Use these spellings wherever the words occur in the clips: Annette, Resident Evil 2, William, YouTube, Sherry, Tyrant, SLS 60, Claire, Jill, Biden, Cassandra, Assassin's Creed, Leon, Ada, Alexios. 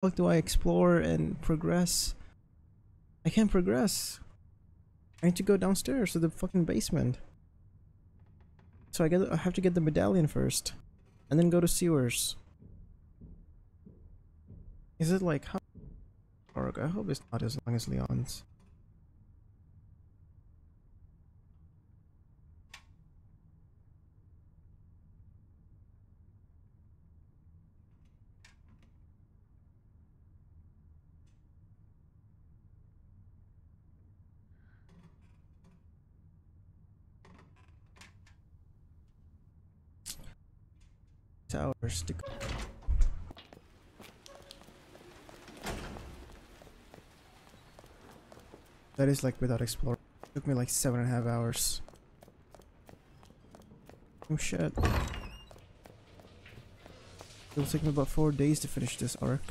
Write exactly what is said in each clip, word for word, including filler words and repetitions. fuck do I explore and progress? I can't progress. I need to go downstairs to the fucking basement. So I get, I have to get the medallion first, and then go to sewers. Is it like how? I hope it's not as long as Leon's. Hours to go. That is like without exploring. It took me like seven and a half hours. Oh shit. It'll take me about four days to finish this arc.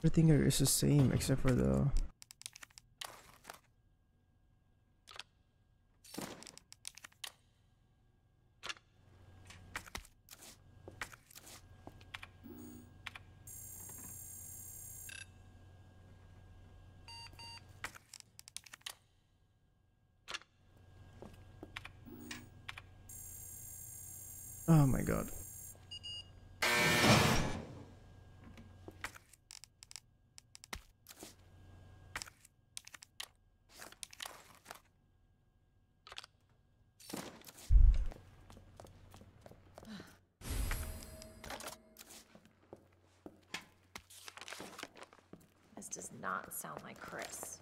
Everything here is the same except for the oh my god. Sound like Chris.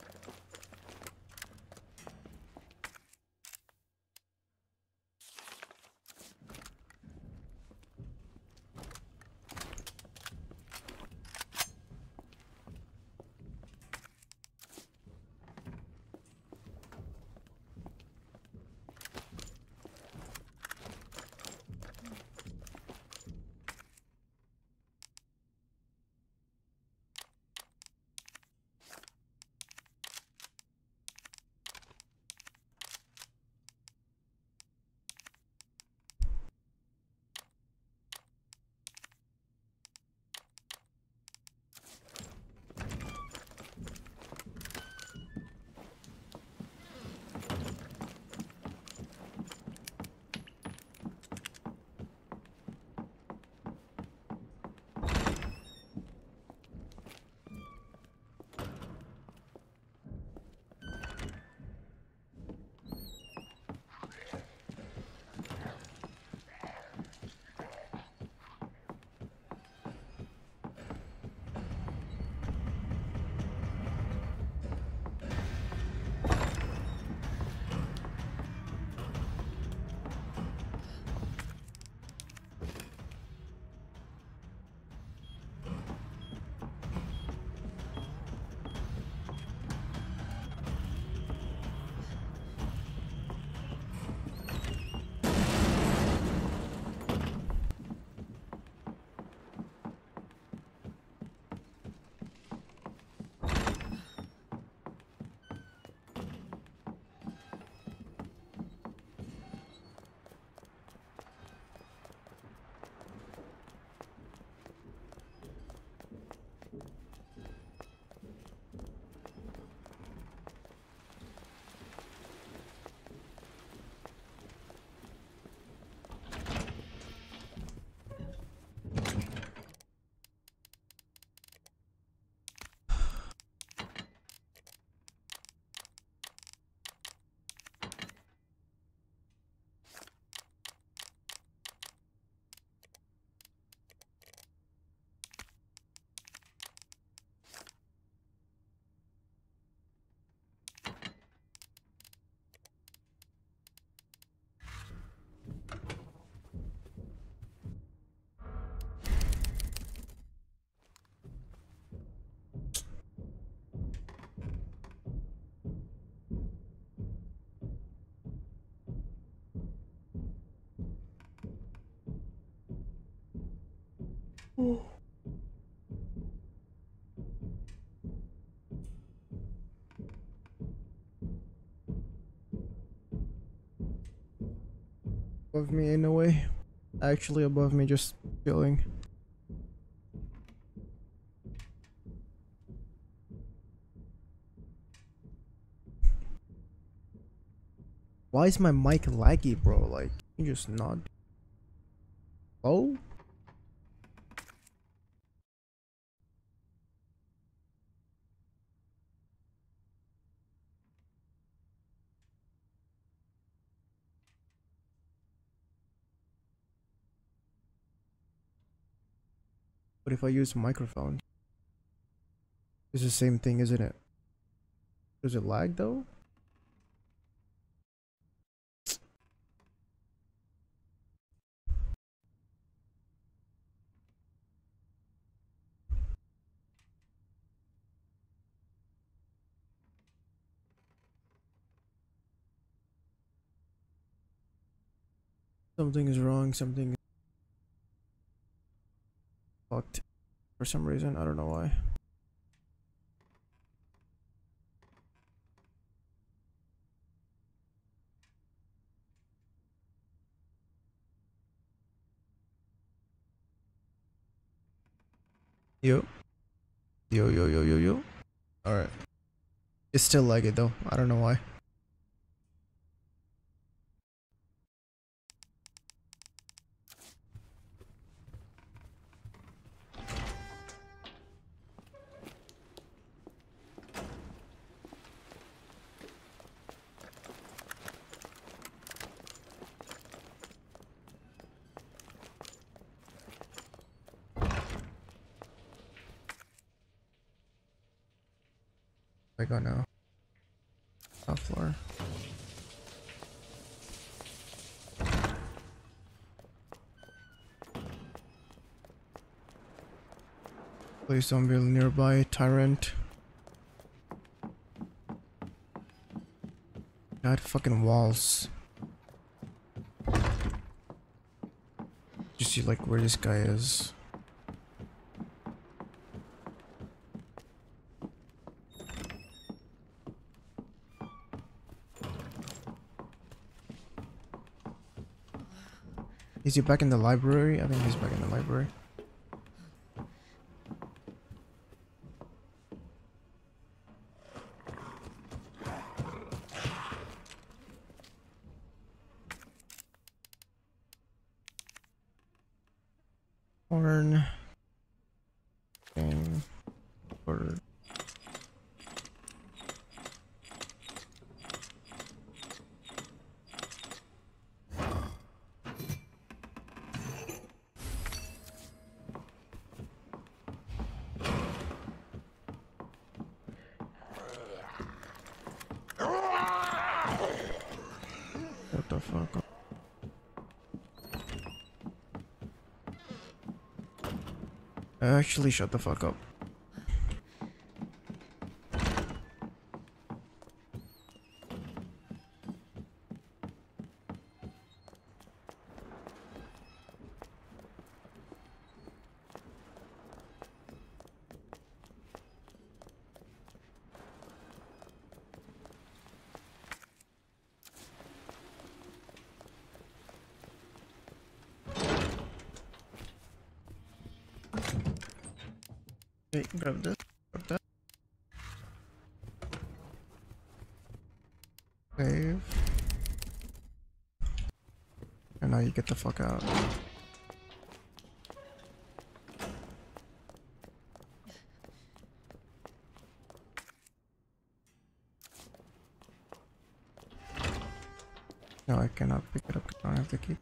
Ooh. above me in a way. Actually above me, just chilling. Why is my mic laggy, bro? Like, you just not. Oh? What if I use a microphone? It's the same thing, isn't it? Does it lag though? Something is wrong, something is fucked for some reason, I don't know why. Yo. Yo, yo, yo, yo, yo. Alright. It's still like it though, I don't know why. I don't know. Top floor. Please don't be nearby, Tyrant. God, fucking walls. You see, like, where this guy is. Is he back in the library? I think he's back in the library. Horn. Game. Order. Actually, shut the fuck up. Okay, grab this, grab that. Save. And now you get the fuck out. No, I cannot pick it up, I don't have the key.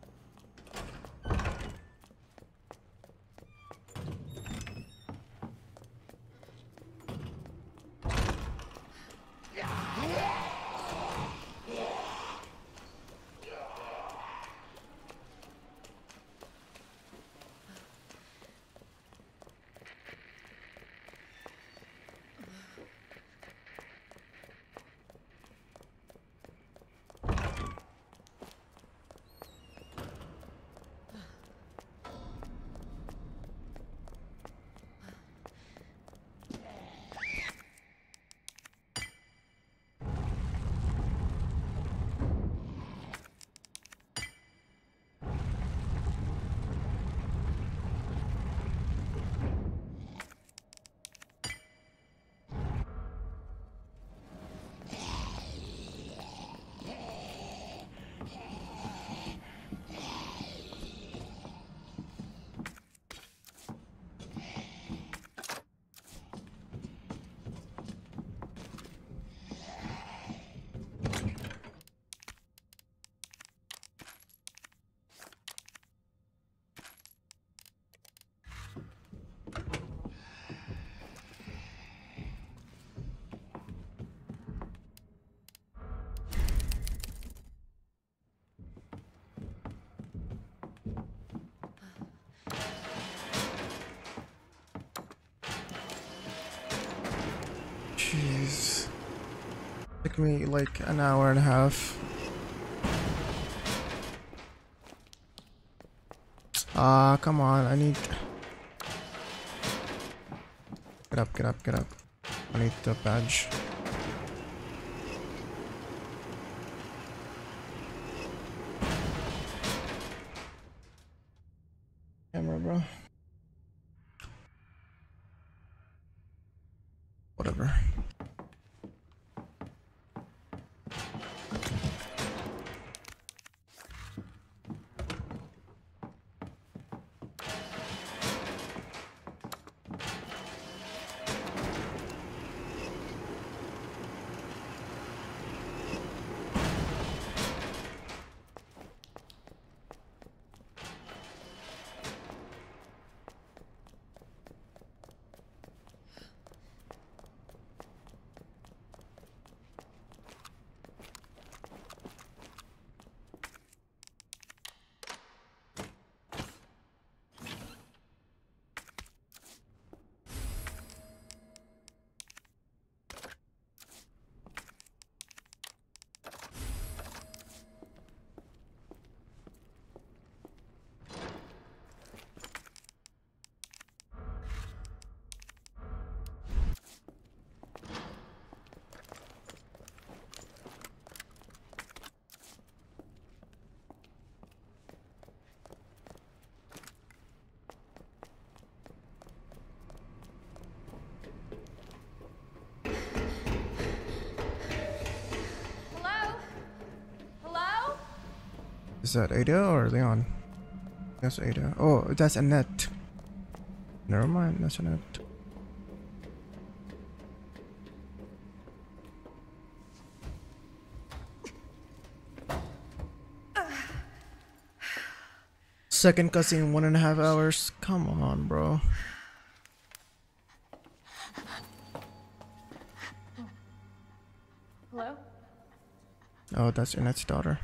took me like an hour and a half. Ah, come on, I need... Get up, get up, get up. I need the badge. Camera, bro. Whatever. Is that Ada or Leon? That's Ada. Oh, that's Annette. Never mind, that's Annette. Second cutscene in one and a half hours. Come on, bro. Hello? Oh, that's Annette's daughter.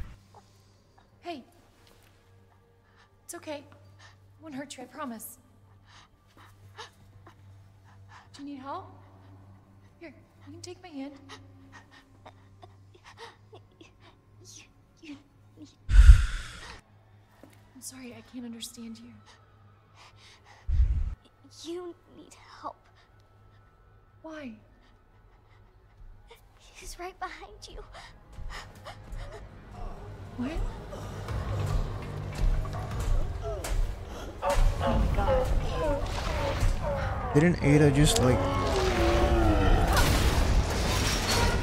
I promise. Do you need help? Here, you can take my hand. I'm sorry, I can't understand you. You need help. Why? He's right behind you. What? Didn't Ada just like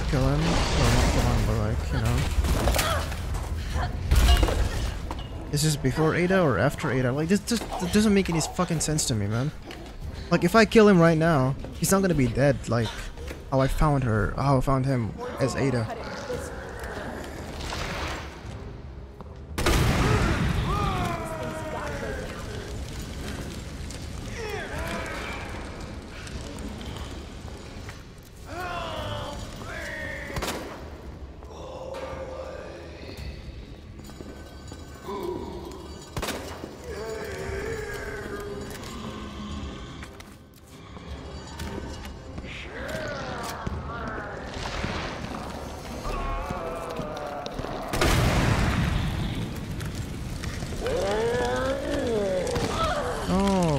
kill him? Well, not kill him, but like, you know. Is this before Ada or after Ada? Like, this just doesn't make any fucking sense to me, man. Like, if I kill him right now, he's not gonna be dead. Like, how I found her, how I found him as Ada.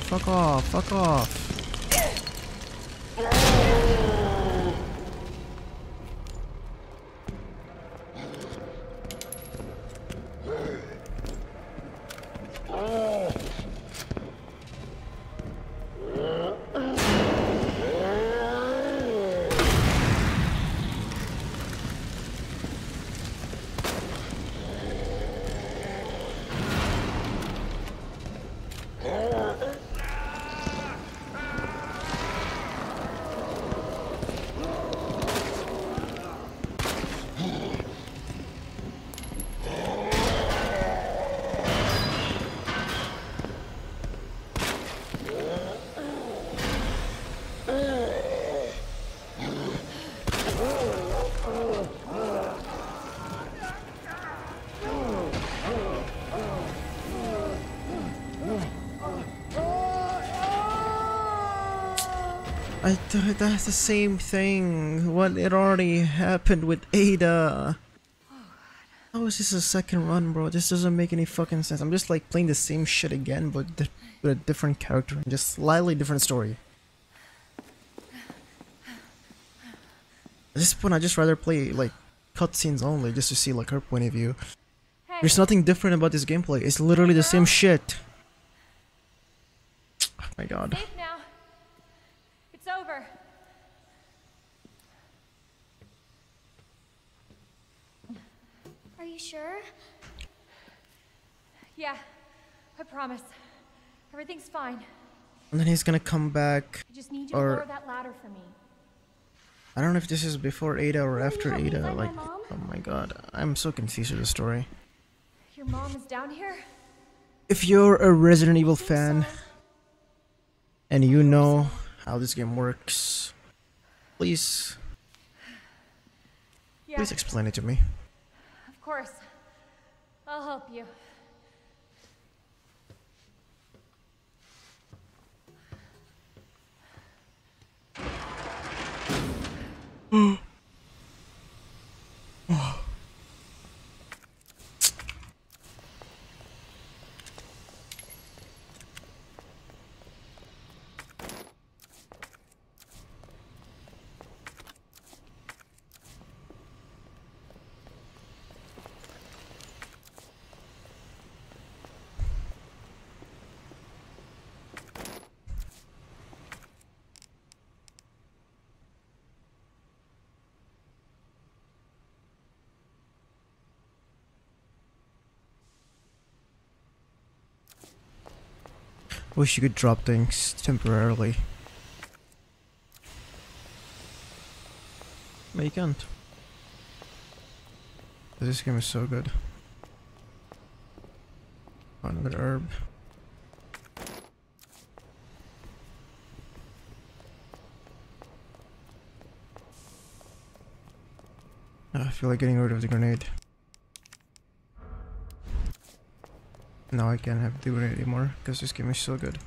Fuck off, fuck off. I th that's the same thing. What it already happened with Ada. How is this a second run, bro? This doesn't make any fucking sense. I'm just like playing the same shit again, but with a different character and just slightly different story. At this point, I just rather play like cutscenes only, just to see like her point of view. Hey. There's nothing different about this gameplay. It's literally the same shit. Oh my god. You sure? Yeah, I promise. Everything's fine. And then he's gonna come back. I just need you or... to lower that ladder for me. I don't know if this is before Ada or Can after Ada. Like, my oh my god, I'm so confused with the story. Your mom is down here. If you're a Resident Evil fan so. and you know how this game works, please, yeah. please explain it to me. Of course. I'll help you. Oh. Oh. Wish you could drop things temporarily. No, you can't. This game is so good. Another herb. Oh, I feel like getting rid of the grenade. Now I can't have the grenade anymore because this game is so good.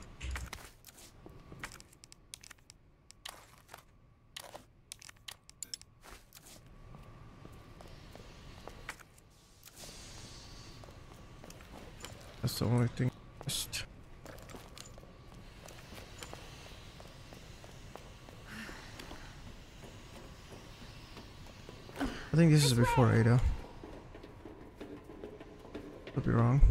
That's the only thing. Just I think this is before Ada. Could be wrong.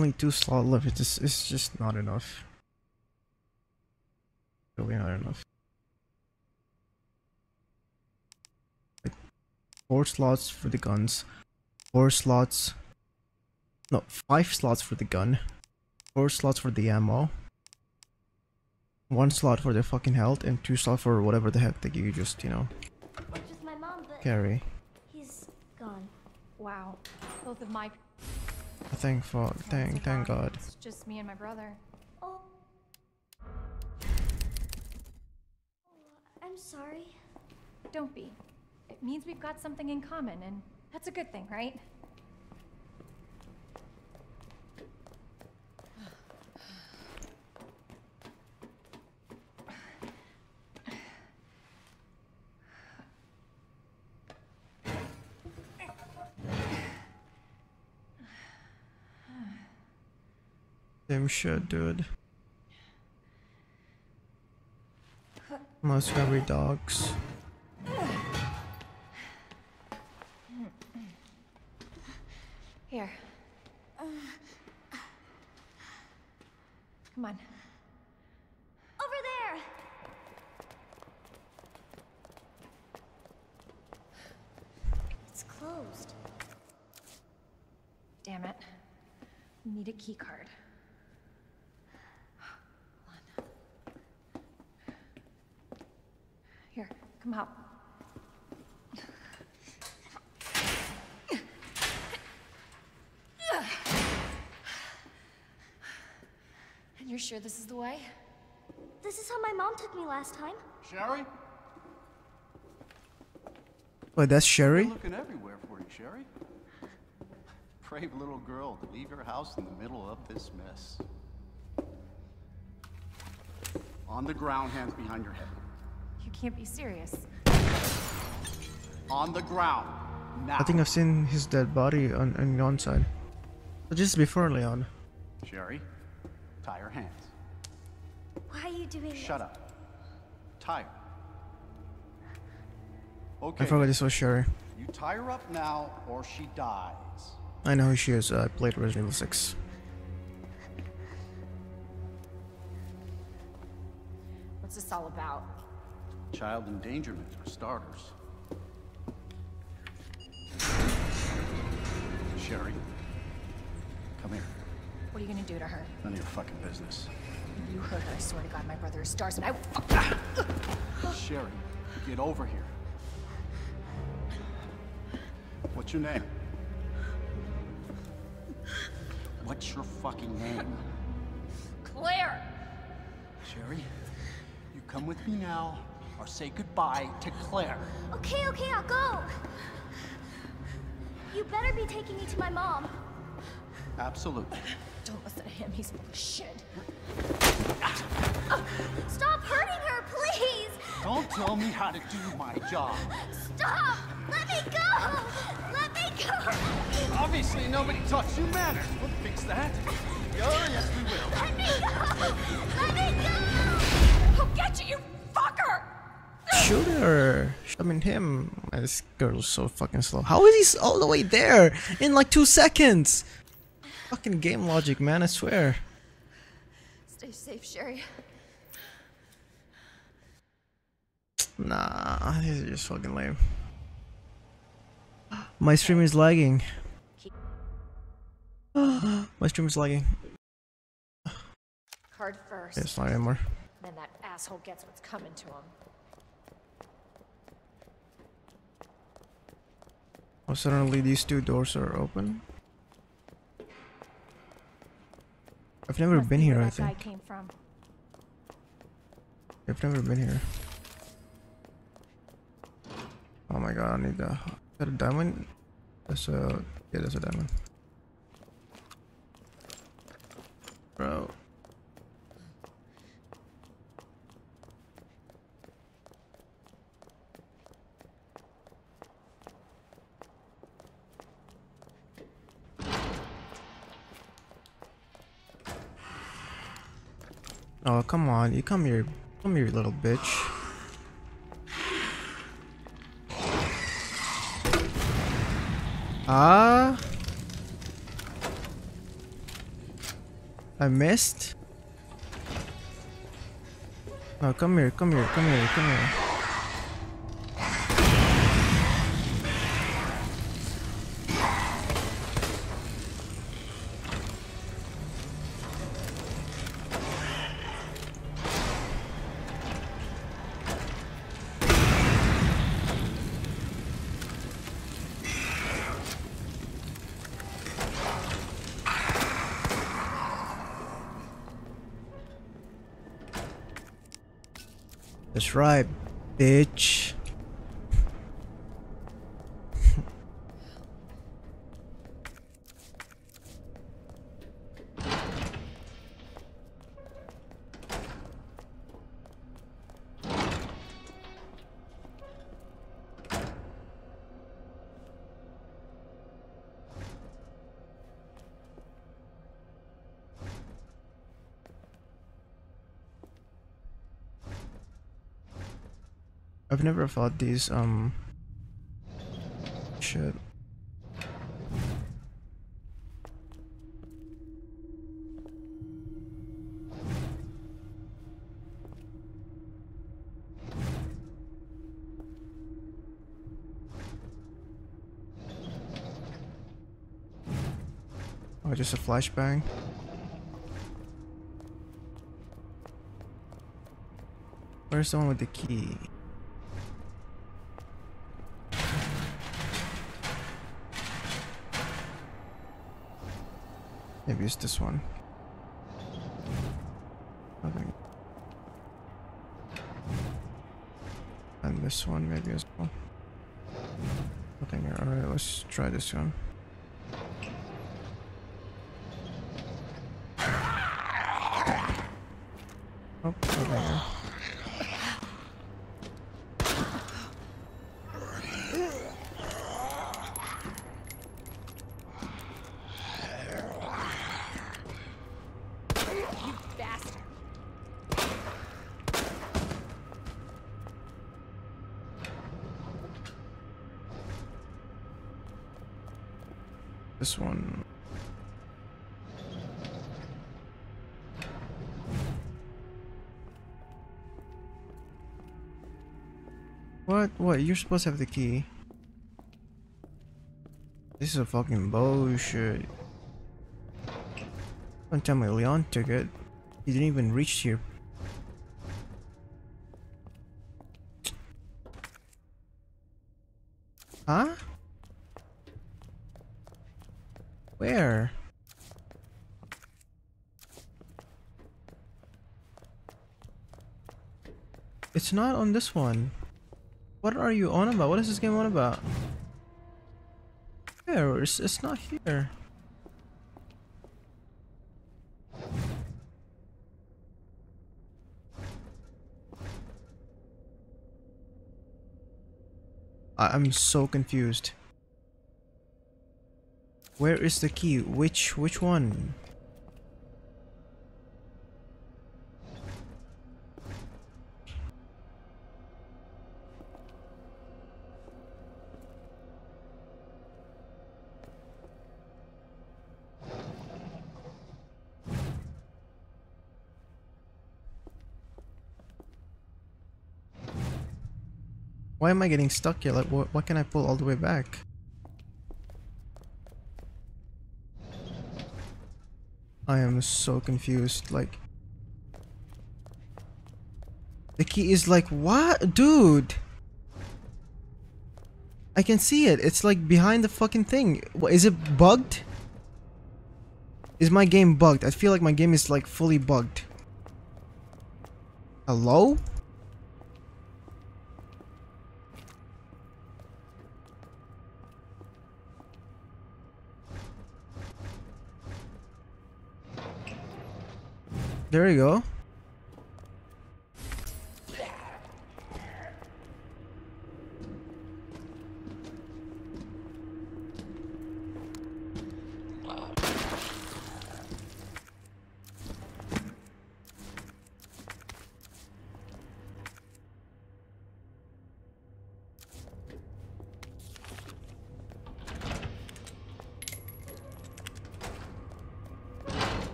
Only two slots left, it's just, it's just not enough. Really not enough. Like four slots for the guns, four slots, no, five slots for the gun, four slots for the ammo, one slot for the fucking health, and two slots for whatever the heck that you just, you know, just my mom, but carry. He's gone. Wow. Both of my... Thank fuck, thank, thank god. It's just me and my brother. Oh. I'm sorry. Don't be. It means we've got something in common, and that's a good thing, right? Damn shit, dude. Most hungry dogs. Here. Come on. Over there. Damn it. We need a key card. Hold on. Here, come help. And you're sure this is the way? This is how my mom took me last time. Sherry? Wait, that's Sherry? I'm looking everywhere for you, Sherry. Brave little girl to leave your house in the middle of this mess. On the ground, hands behind your head. You can't be serious. On the ground. Now. I think I've seen his dead body on, on one side. But just before Leon. Sherry, tie her hands. Why are you doing Shut this? Shut up. Tie her. Okay. I forgot this was Sherry. You tie her up now or she dies. I know who she is. Uh, I played Resident Evil six. What's this all about? Child endangerment for starters. Sherry, come here. What are you gonna do to her? None of your fucking business. You heard her. I swear to God, my brother is stars, and I. Sherry, get over here. What's your name? What's your fucking name? Claire! Sherry, you come with me now, or say goodbye to Claire. Okay, okay, I'll go. You better be taking me to my mom. Absolutely. Don't listen to him, he's full of shit. Stop hurting her, please! Don't tell me how to do my job. Stop! Let me go! Let me go! Obviously nobody taught you manners. We'll fix that. Oh, yes we will. Let me go! Let me go! I'll get you, you fucker! Shoot her. I mean him. This girl's so fucking slow. How is he all the way there in like two seconds? Fucking game logic, man, I swear. Stay safe, Sherry. Nah, these are just fucking lame. My stream is lagging. My stream is lagging. Card first. Yeah, it's not anymore. Then that asshole gets what's coming to him. Oh, suddenly these two doors are open. I've never been here, I think. I've never been here. Oh my god, I need the. Is that a diamond? That's a. Yeah, that's a diamond. Bro. Oh, come on, you come here. Come here, you little bitch. Ah. I missed. No, come here, come here, come here, come here. That's right, bitch. I've never fought these, um, shit. Or just a flashbang? Where's the one with the key? Maybe it's this one. Nothing. And this one maybe as well. Nothing here. Alright, let's try this one. Oh, over here. This one. What? What? You're supposed to have the key. This is a fucking bullshit. Don't tell me Leon took it. He didn't even reach here. Huh? Where? It's not on this one. What are you on about? What is this game on about? Where? It's, it's not here. I, I'm so confused. Where is the key? Which which one? Why am I getting stuck here? Like, wh what can I pull all the way back? I am so confused, like... The key is like, what? Dude! I can see it, it's like behind the fucking thing. What, is it bugged? Is my game bugged? I feel like my game is like fully bugged. Hello? There you go.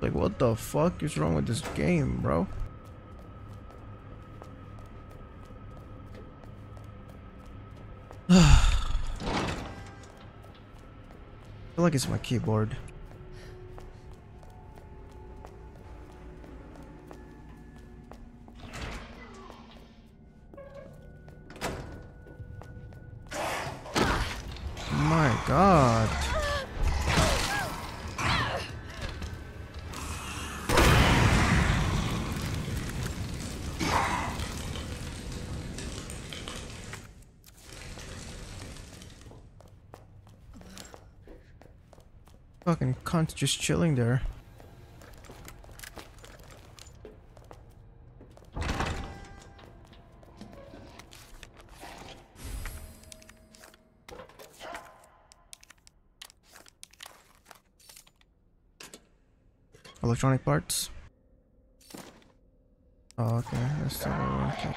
Like, what the fuck is wrong with this game, bro? I feel like it's my keyboard. My God. Fucking cunt just chilling there. Electronic parts. Oh, okay, that's the one. Okay.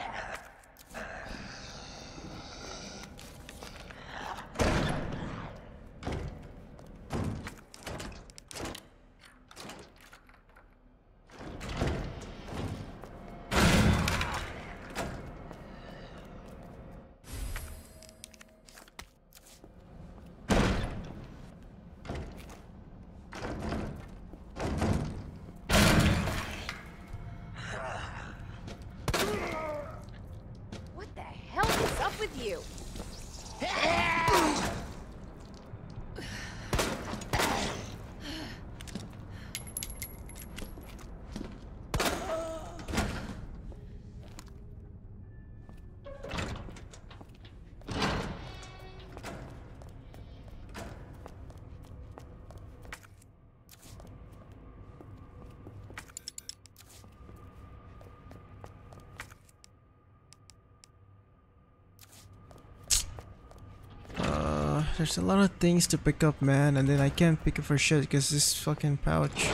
There's a lot of things to pick up, man, and then I can't pick up for shit because this fucking pouch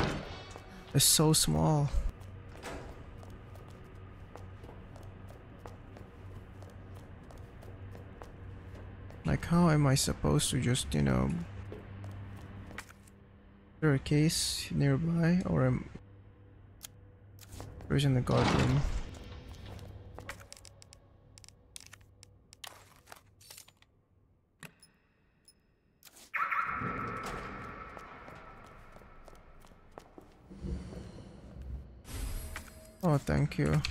is so small. Like, how am I supposed to just, you know... Is there a case nearby, or am... Where's in the guard room? Oh, thank you.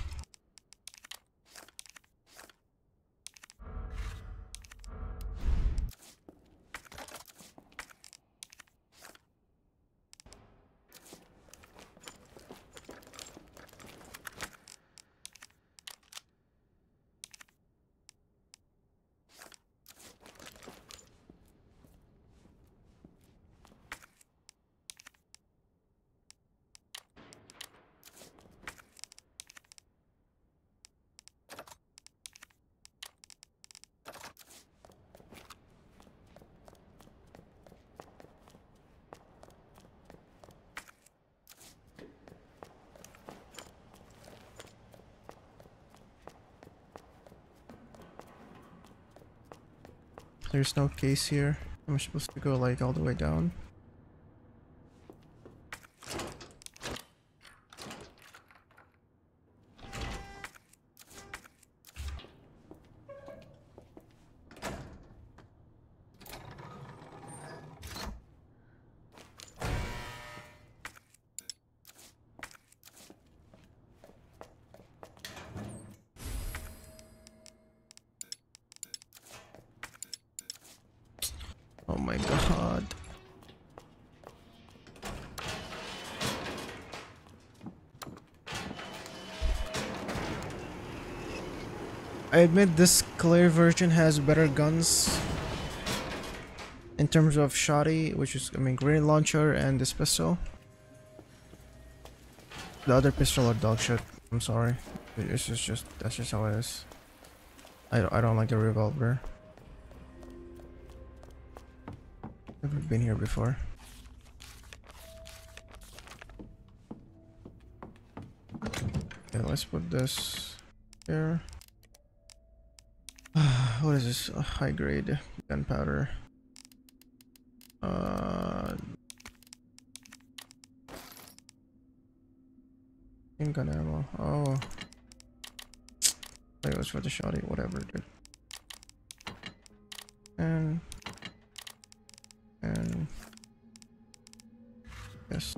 There's no case here. I'm supposed to go like all the way down. I admit this Claire version has better guns in terms of shotty, which is, I mean, grenade launcher and this pistol. The other pistol are dog shit. I'm sorry. It's just, just that's just how it is. I don't, I don't like the revolver. Never been here before. Okay, let's put this here. What is this? Uh, high grade gunpowder. Uh, gun ammo. Oh, wait, what's for the shotty? Whatever, dude. And and yes.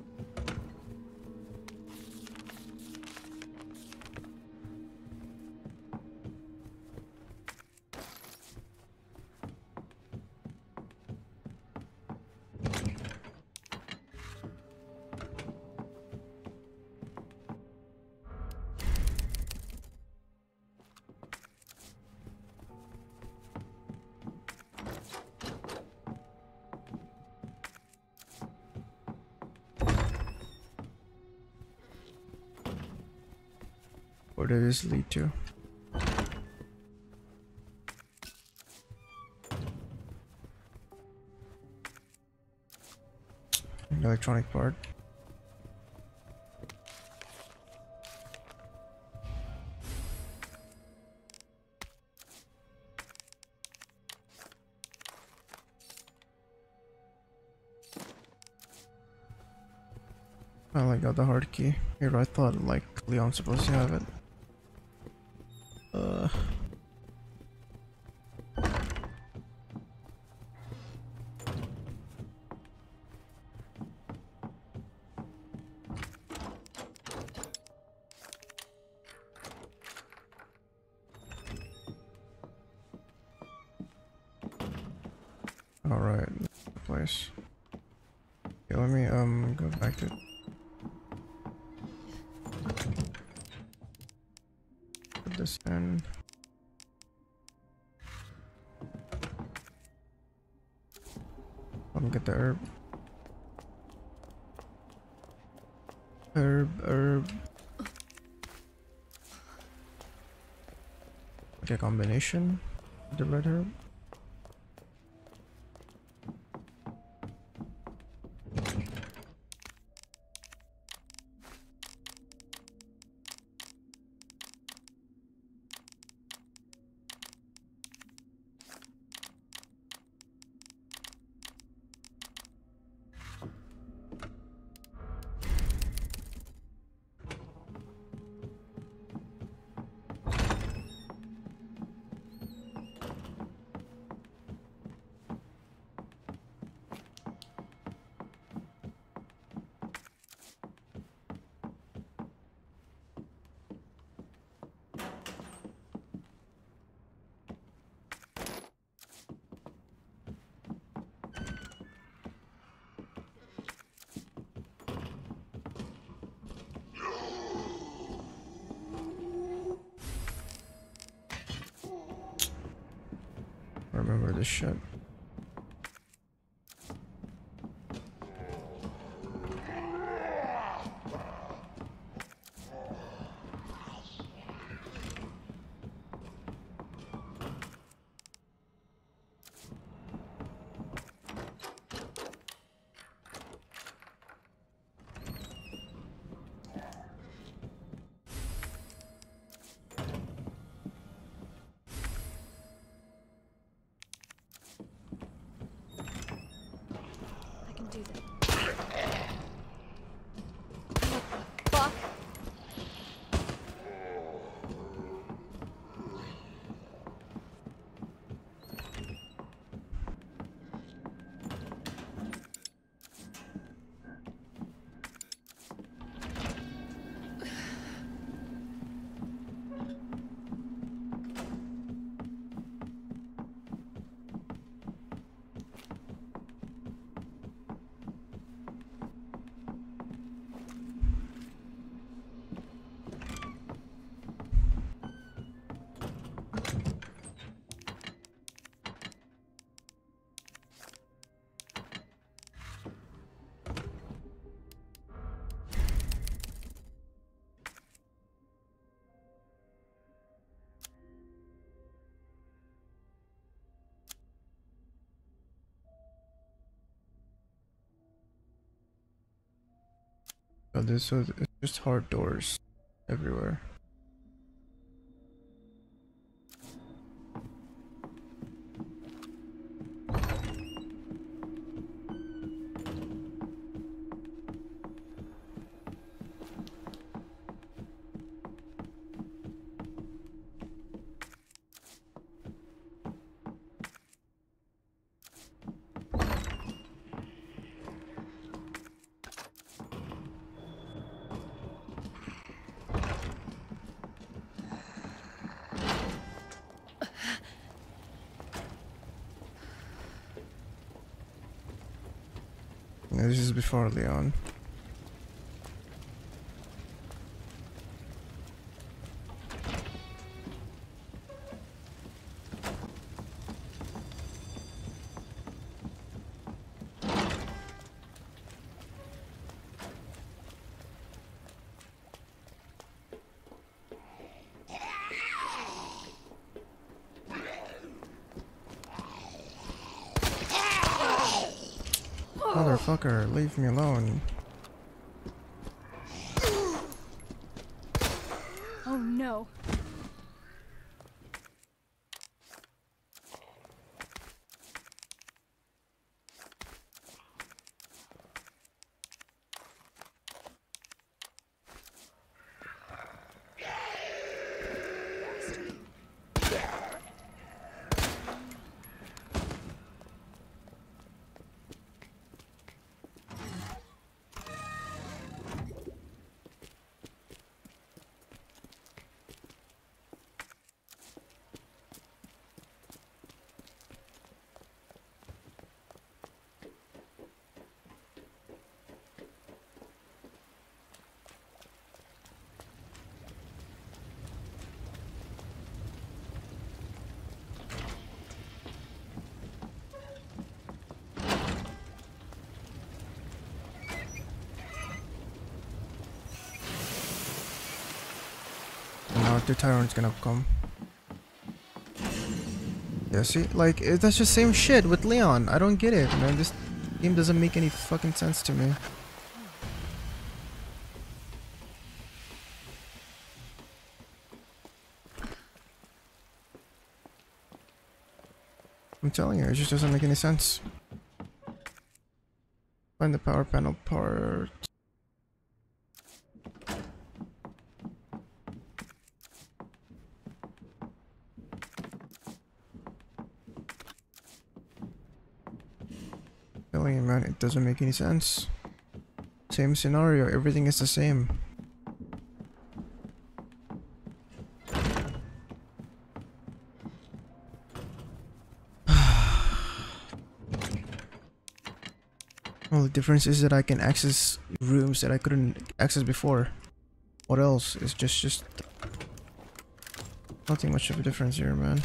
Where did this lead to? An electronic part. Oh, I got the hard key. Here, I thought like Leon's supposed to have it. Uh, all right, place. Okay, let me um go back to. This in. Let me get the herb. Herb, herb. Okay, combination. The red herb. this shit. This was just hard doors everywhere. This is before Leon. Motherfucker, leave me alone. Oh no. The Tyrant's gonna come. Yeah, see, like, it, that's just same shit with Leon. I don't get it, man. This game doesn't make any fucking sense to me. I'm telling you, it just doesn't make any sense. Find the power panel part. Doesn't make any sense. Same scenario, everything is the same. Well, the difference is that I can access rooms that I couldn't access before. What else? It's just just nothing much of a difference here, man.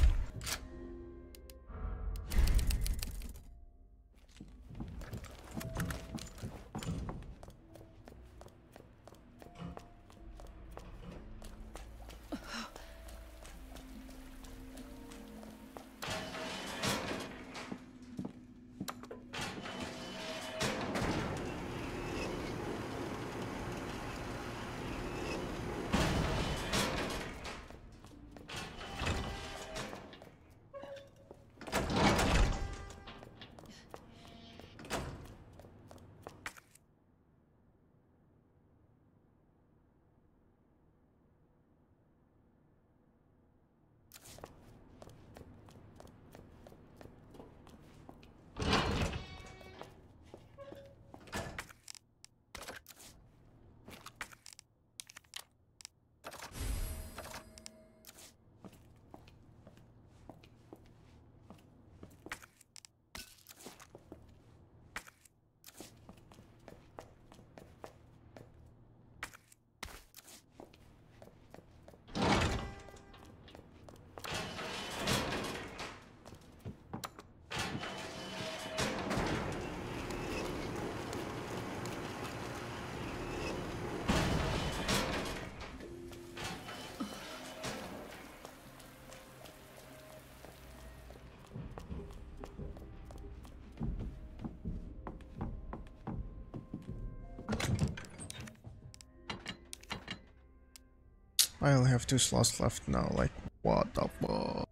I only have two slots left now, like, what the fuck?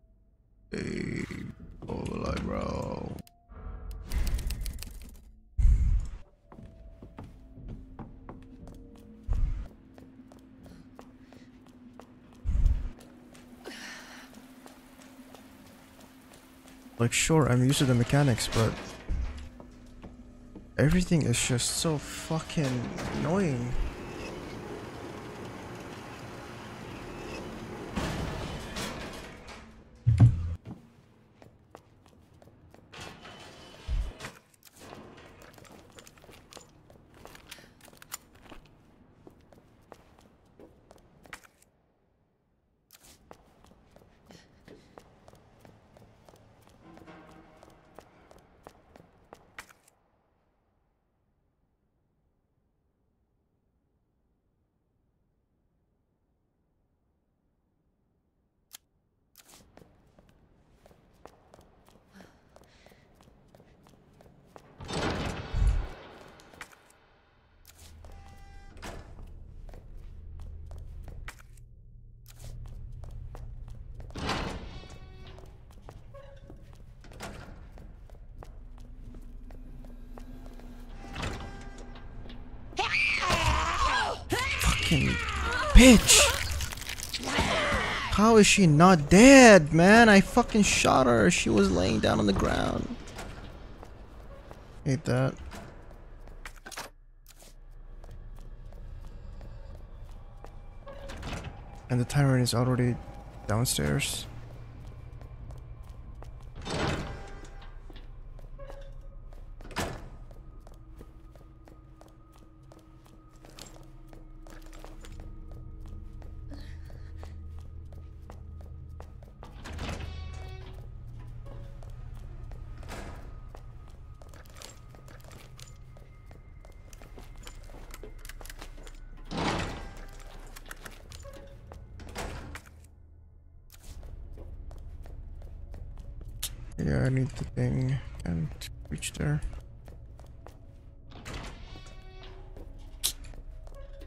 Hey, holy bro. Like, sure, I'm used to the mechanics, but everything is just so fucking annoying. Bitch! How is she not dead, man? I fucking shot her. She was laying down on the ground. Hate that. And the tyrant is already downstairs. Yeah, I need the thing and reach there.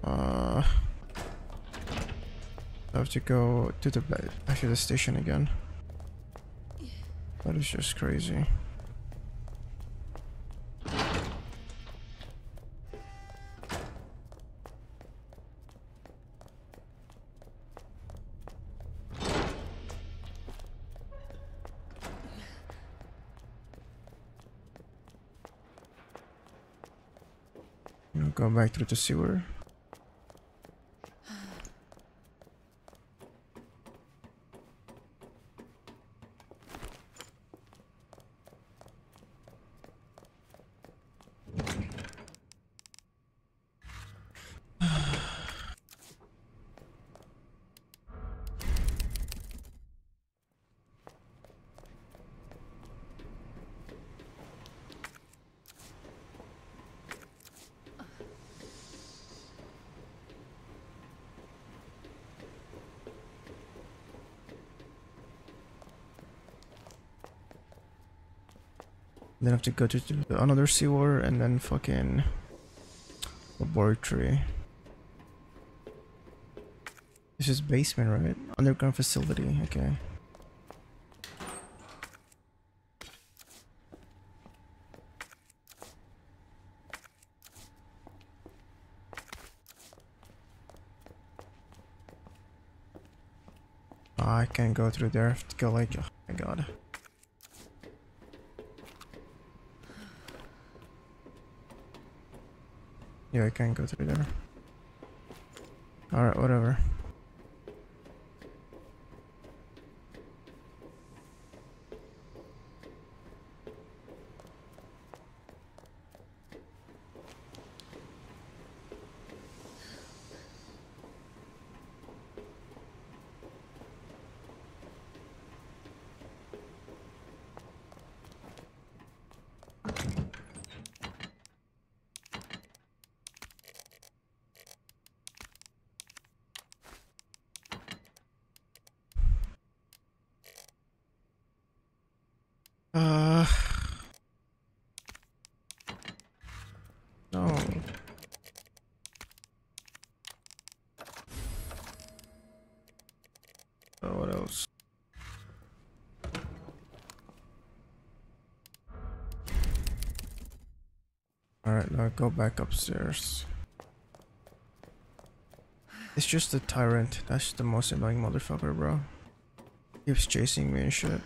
Uh, I have to go to the back of the station again. That is just crazy. Go back through the sewer. Then I have to go to another sewer and then fucking laboratory. This is basement, right? Underground facility, okay. Oh, I can't go through there. I have to go like, oh my god. Yeah, I can't go through there. Alright, whatever. Alright, now go back upstairs. It's just the Tyrant. That's the most annoying motherfucker, bro. Keeps chasing me and shit.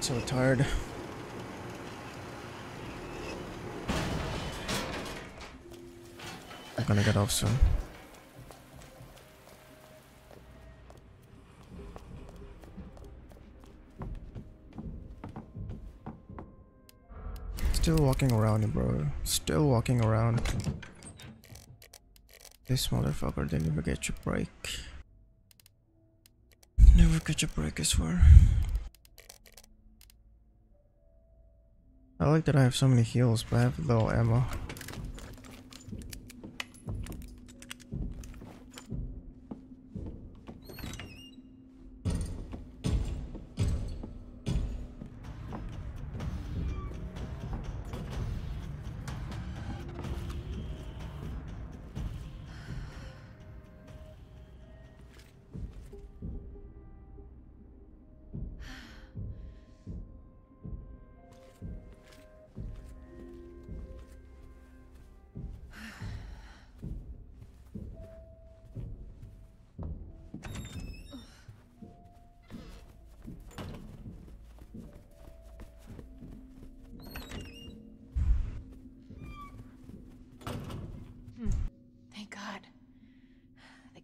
So tired. I'm gonna get off soon. Still walking around, bro. Still walking around. This motherfucker didn't even get your break. Never get your break, I swear. I like that I have so many heals, but I have little ammo.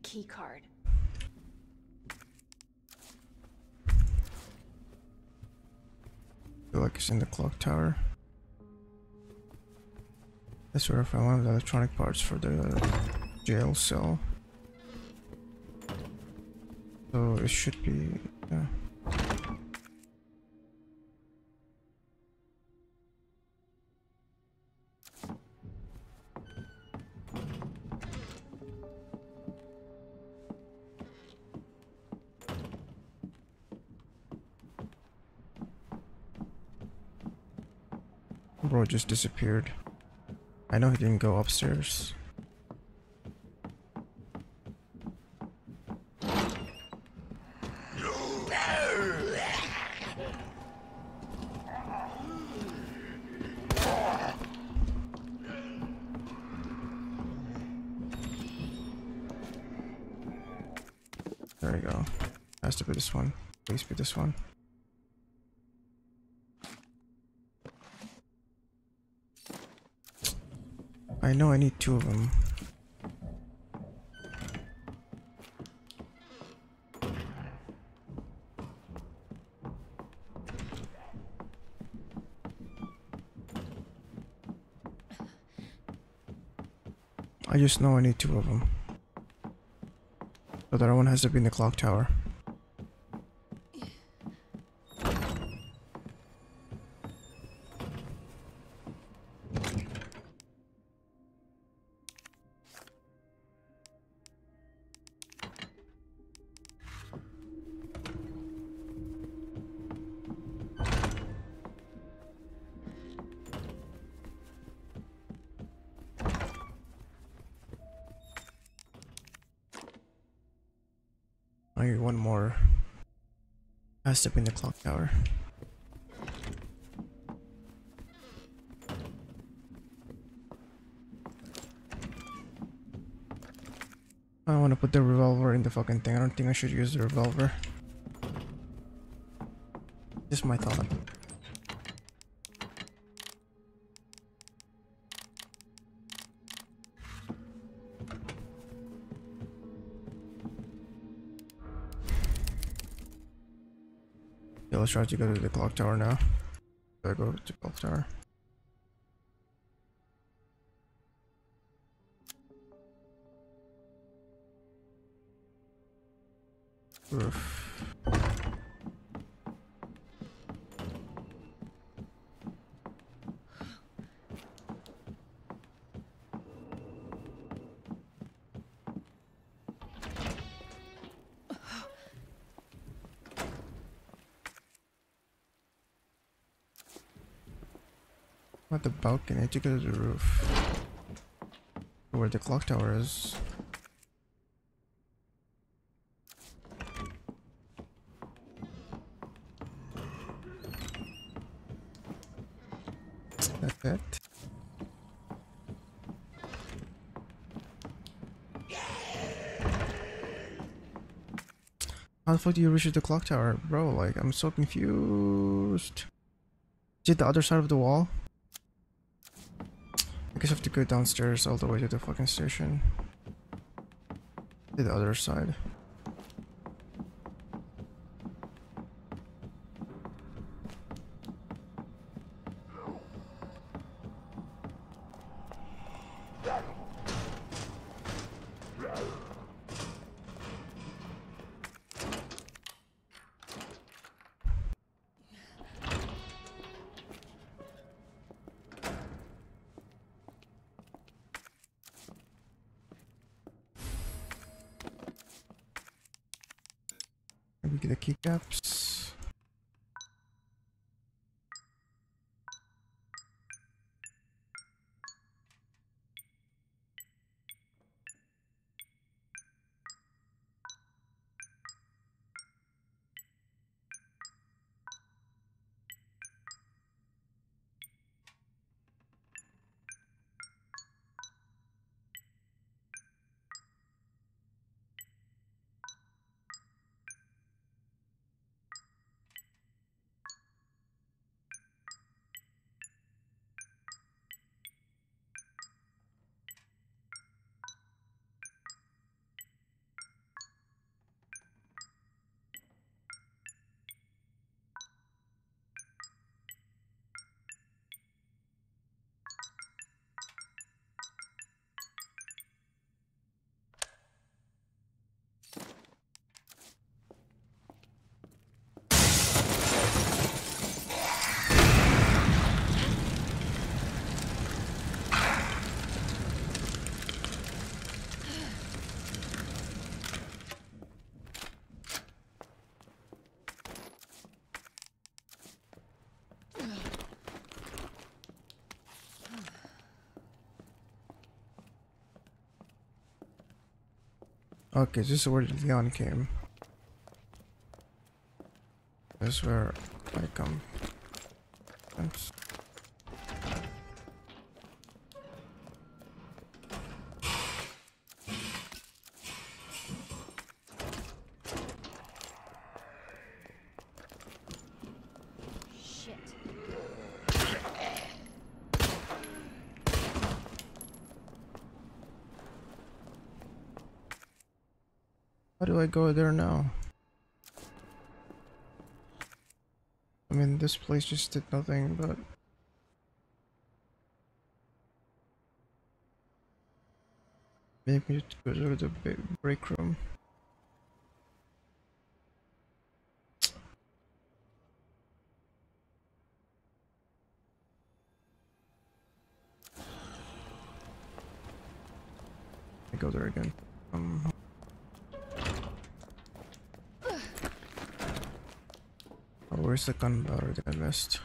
Key card. I feel like it's in the clock tower. That's where I found one of the electronic parts for the jail cell. So it should be, yeah. Bro just disappeared. I know he didn't go upstairs. There we go. Has to be this one. Please be this one. I know I need two of them. I just know I need two of them. So that one has to be in the clock tower. I need one more. Has to be in the clock tower. I want to put the revolver in the fucking thing. I don't think I should use the revolver. Just my thought. Let's try to go to the clock tower now. I go to the clock tower. Oof. Not the balcony, I took it to the roof. Where the clock tower is. That's it. How the fuck do you reach the clock tower? Bro, like, I'm so confused. Is it the other side of the wall? I guess I have to go downstairs all the way to the fucking station. To the other side. The keycaps. Okay, this is where Leon came. This is where I come. Oops. I go there now? I mean, this place just did nothing, but maybe it go to the break room. I go there again. Um, Where's the gunpowder that I missed?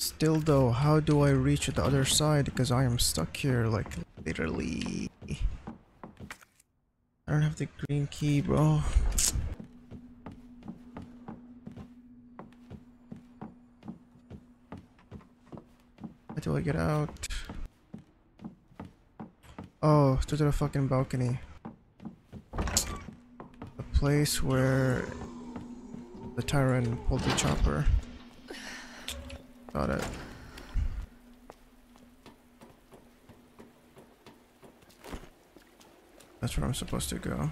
Still though, how do I reach the other side? Because I am stuck here, like, literally. I don't have the green key, bro. How do I get out? Oh, to the fucking balcony. The place where the Tyrant pulled the chopper. Got it. That's where I'm supposed to go.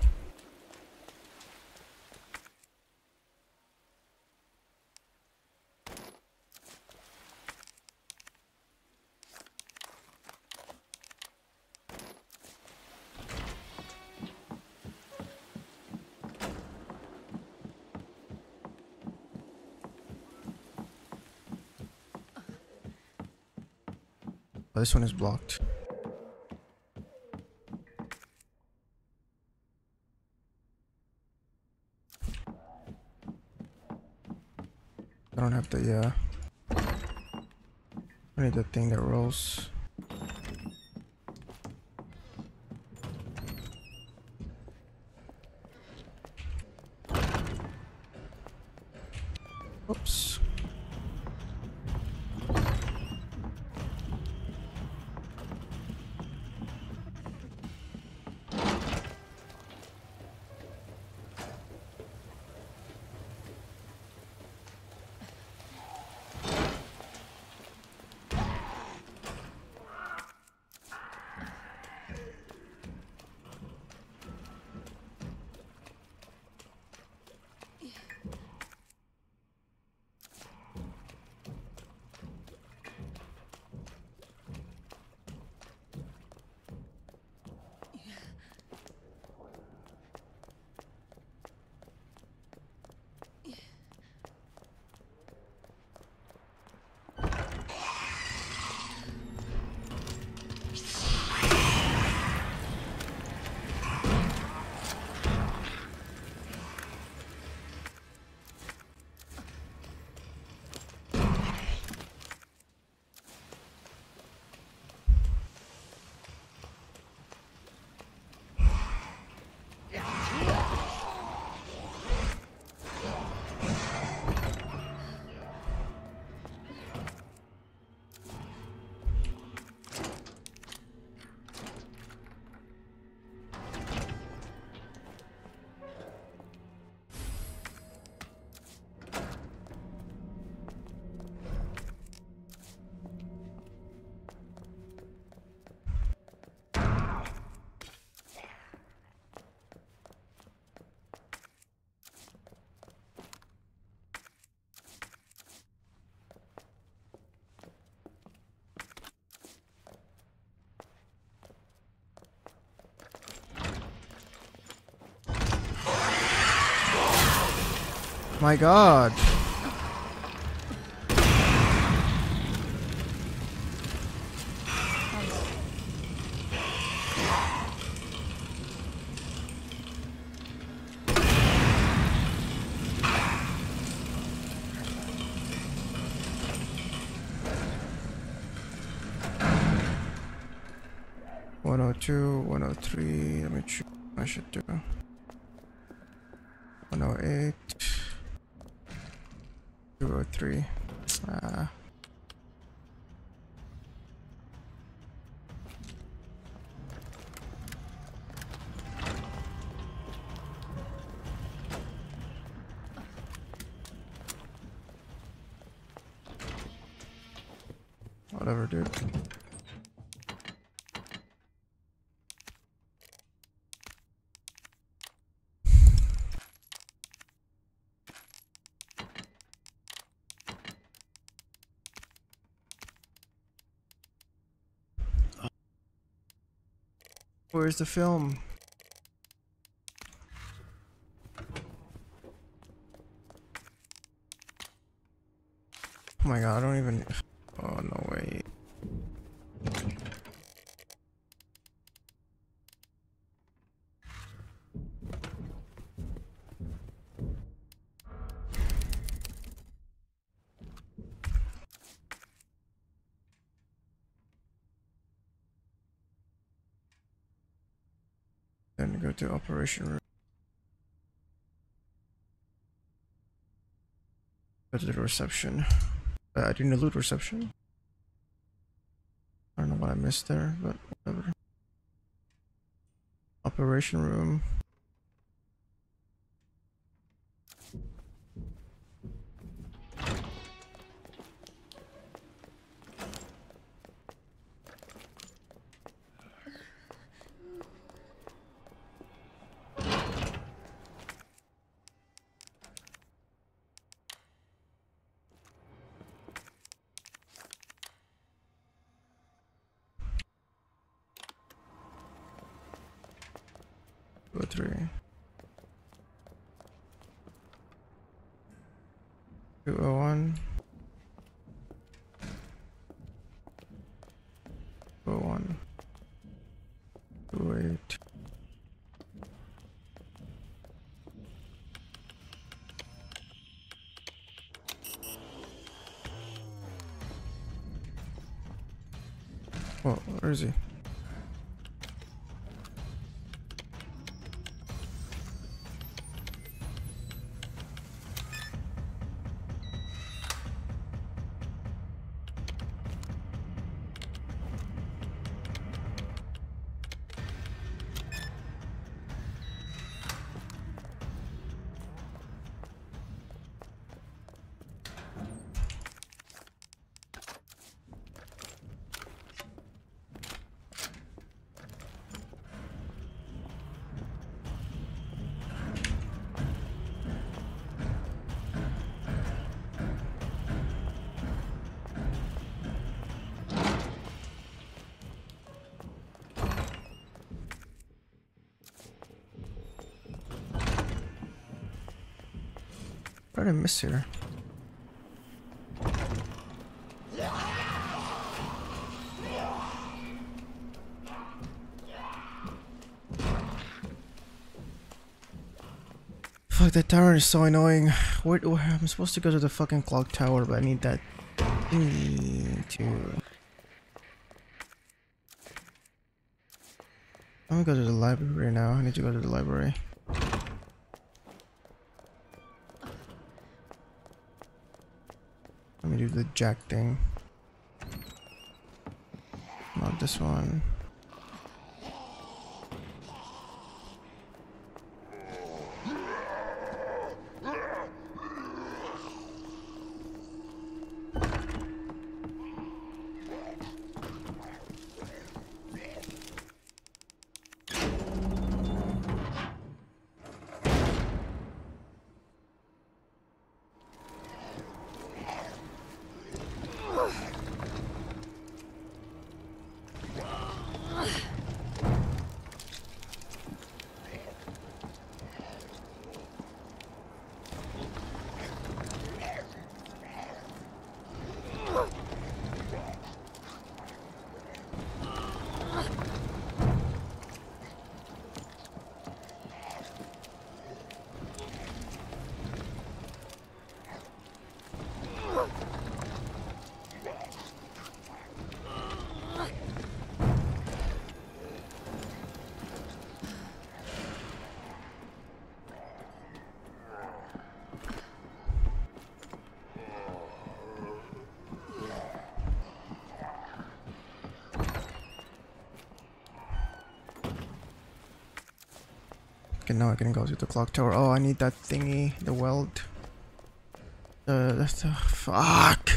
Oh, this one is blocked. I don't have the, uh... I need the thing that rolls. Oops. My God. one oh two, one oh three, let me choose what I should do. one oh eight. two oh three. Uh, whatever, dude. Where's the film? Oh my God, I don't even... Oh no way. Then go to operation room. Go to the reception. Uh, I didn't loot reception. I don't know what I missed there, but whatever. Operation room. Go through. two oh one. two oh one. two oh eight. Oh, where is he? What did I miss here? Fuck, that tyrant is so annoying. Where, where I'm supposed to go to the fucking clock tower, but I need that thingy too. I'm gonna go to the library now. I need to go to the library. The jack thing. Not this one. Okay, now I can go to the clock tower. Oh, I need that thingy, the weld. Uh, that's the fuck.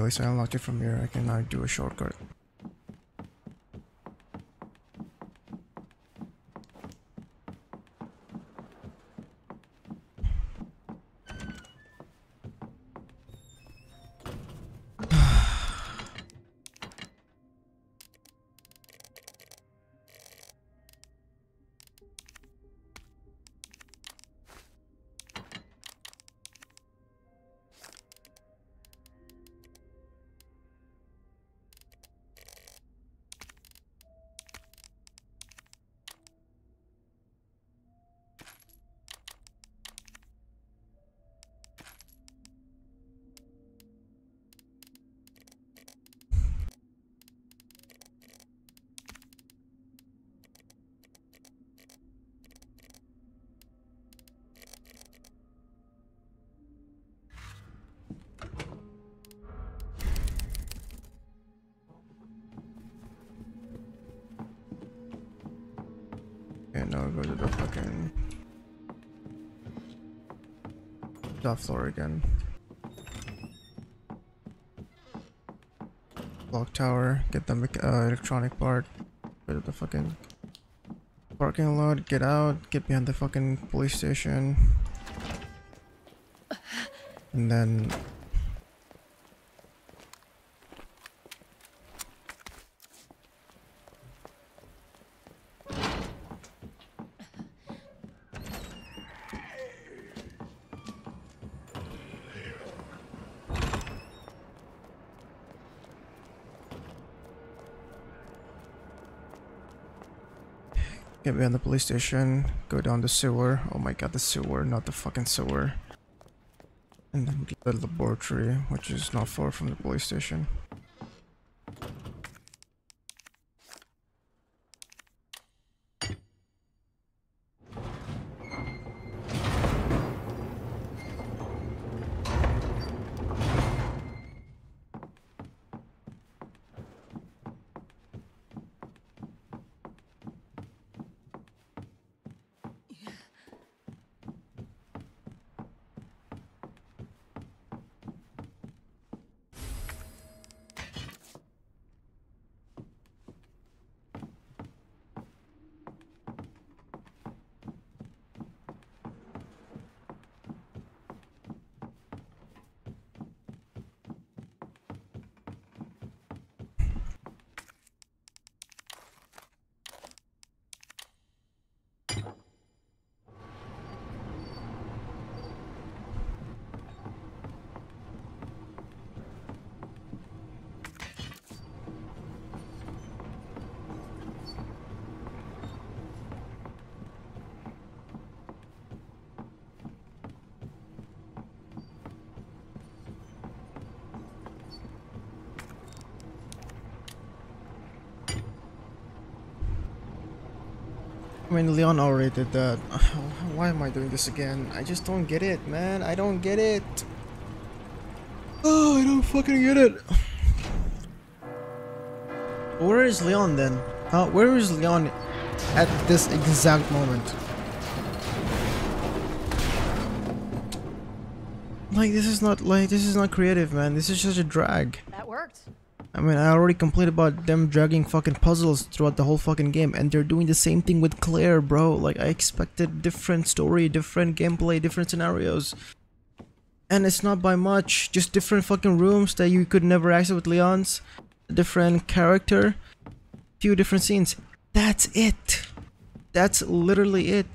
at least I unlocked it from here. I can now do a shortcut. Floor again. Clock tower, get the uh, electronic part, go to the fucking parking lot, get out, get behind the fucking police station, and then on the police station, go down the sewer. Oh my god, the sewer, not the fucking sewer. And then the laboratory, which is not far from the police station. I mean, Leon already did that. Why am I doing this again? I just don't get it, man. I don't get it. Oh, I don't fucking get it. Where is Leon then? Huh? Where is Leon at this exact moment? Like, this is not like this is not creative, man. This is just a drag. That worked. I mean, I already complained about them dragging fucking puzzles throughout the whole fucking game, and they're doing the same thing with Claire, bro. Like, I expected different story, different gameplay, different scenarios. And it's not by much, just different fucking rooms that you could never access with Leon's, different character, few different scenes. That's it. That's literally it.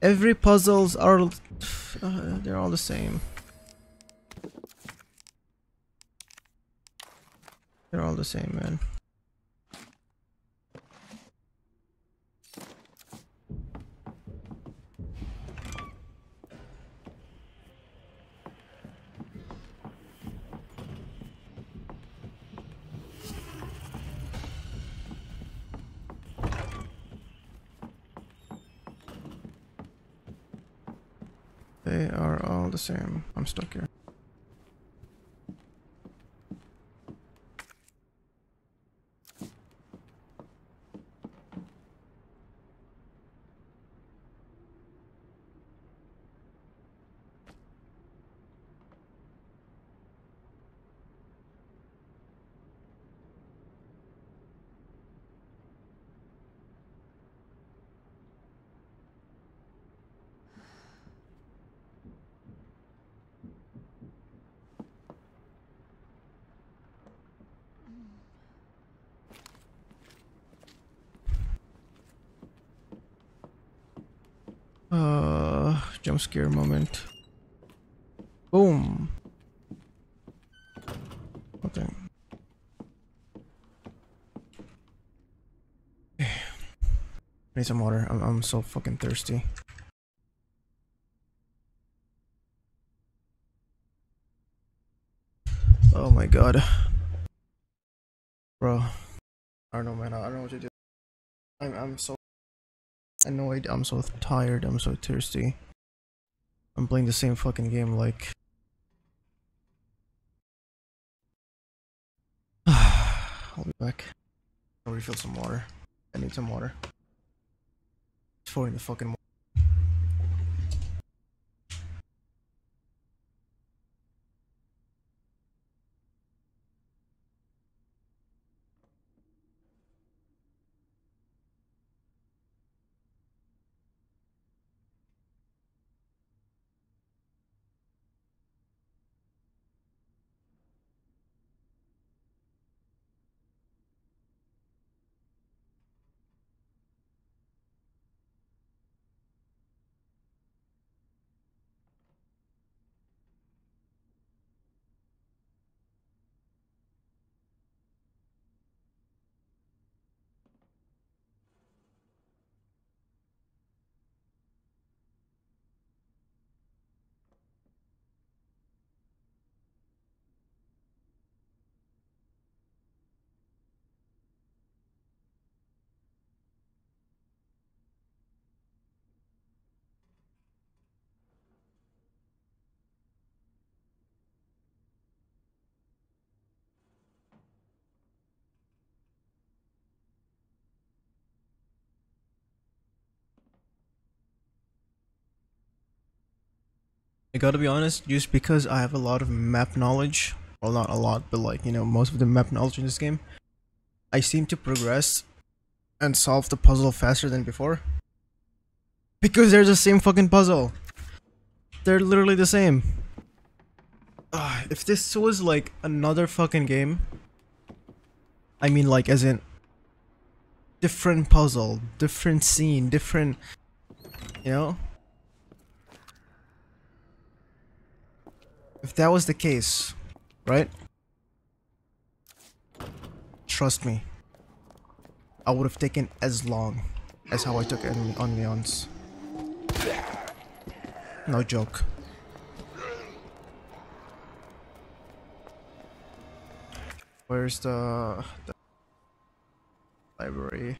Every puzzles are, uh, they're all the same. They're all the same, man. They are all the same. I'm stuck here. Uh, jump scare moment. Boom. Okay. I need some water. I'm, I'm so fucking thirsty. Oh my god. Bro. I don't know, man. I don't know what to do. I'm, I'm so annoyed. I'm so tired. I'm so thirsty. I'm playing the same fucking game like... I'll be back. I'll refill some water. I need some water. It's pouring the fucking water. I gotta be honest, just because I have a lot of map knowledge, well not a lot, but like, you know, most of the map knowledge in this game, I seem to progress and solve the puzzle faster than before. Because they're the same fucking puzzle! They're literally the same! Uh, if this was like another fucking game, I mean like as in different puzzle, different scene, different, you know? If that was the case, right? Trust me, I would have taken as long as how I took it on Leon's. No joke. Where's the, the library?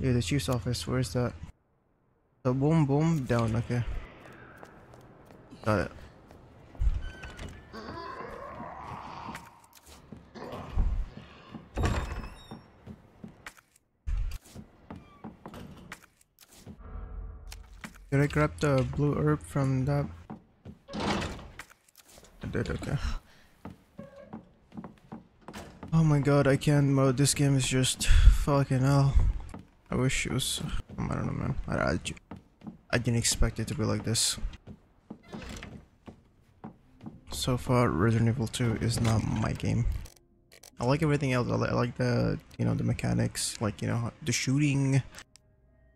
Yeah, the chief's office, where's that? So boom, boom, down, okay. Got it. Did I grab the blue herb from that? I did, okay. Oh my god, I can't mode, this game is just fucking hell. I wish it was. I don't know, man. I, I, I didn't expect it to be like this. So far, Resident Evil two is not my game. I like everything else. I, li I like the, you know, the mechanics, like, you know, the shooting,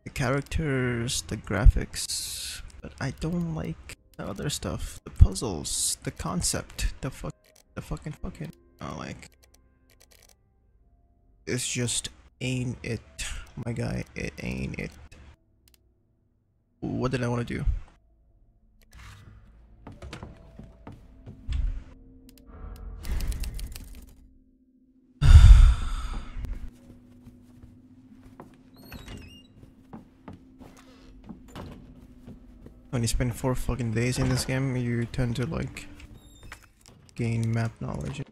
the characters, the graphics. But I don't like the other stuff, the puzzles, the concept, the fuck, the fucking fucking. I like. It's just ain't it. My guy, it ain't it. What did I want to do? When you spend four fucking days in this game, you tend to like gain map knowledge.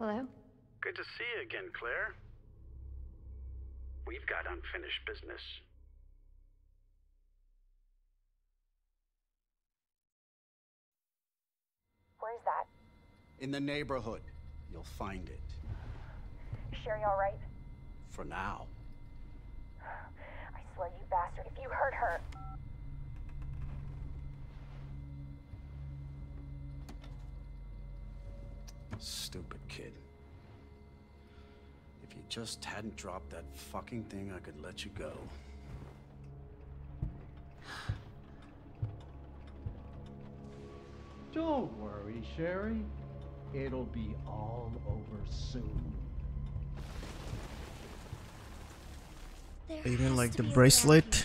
Hello? Good to see you again, Claire. We've got unfinished business. Where's that? In the neighborhood. You'll find it. Is Sherry all right? For now. I swear, you bastard, if you hurt her... Stupid kid. If you just hadn't dropped that fucking thing, I could let you go. Don't worry, Sherry. It'll be all over soon. There they didn't like the bracelet.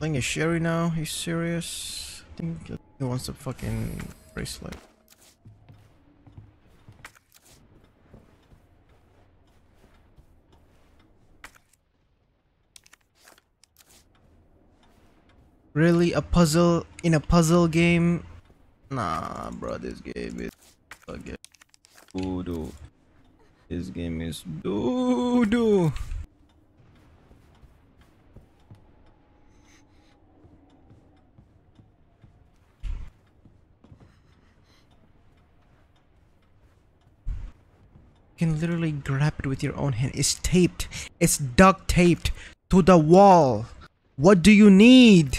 Playing a Sherry now? He's serious? I think he wants the fucking bracelet. Really? A puzzle in a puzzle game? Nah, bro, this game is fucking voodoo. This game is voodoo. You can literally grab it with your own hand. It's taped. It's duct taped to the wall. What do you need?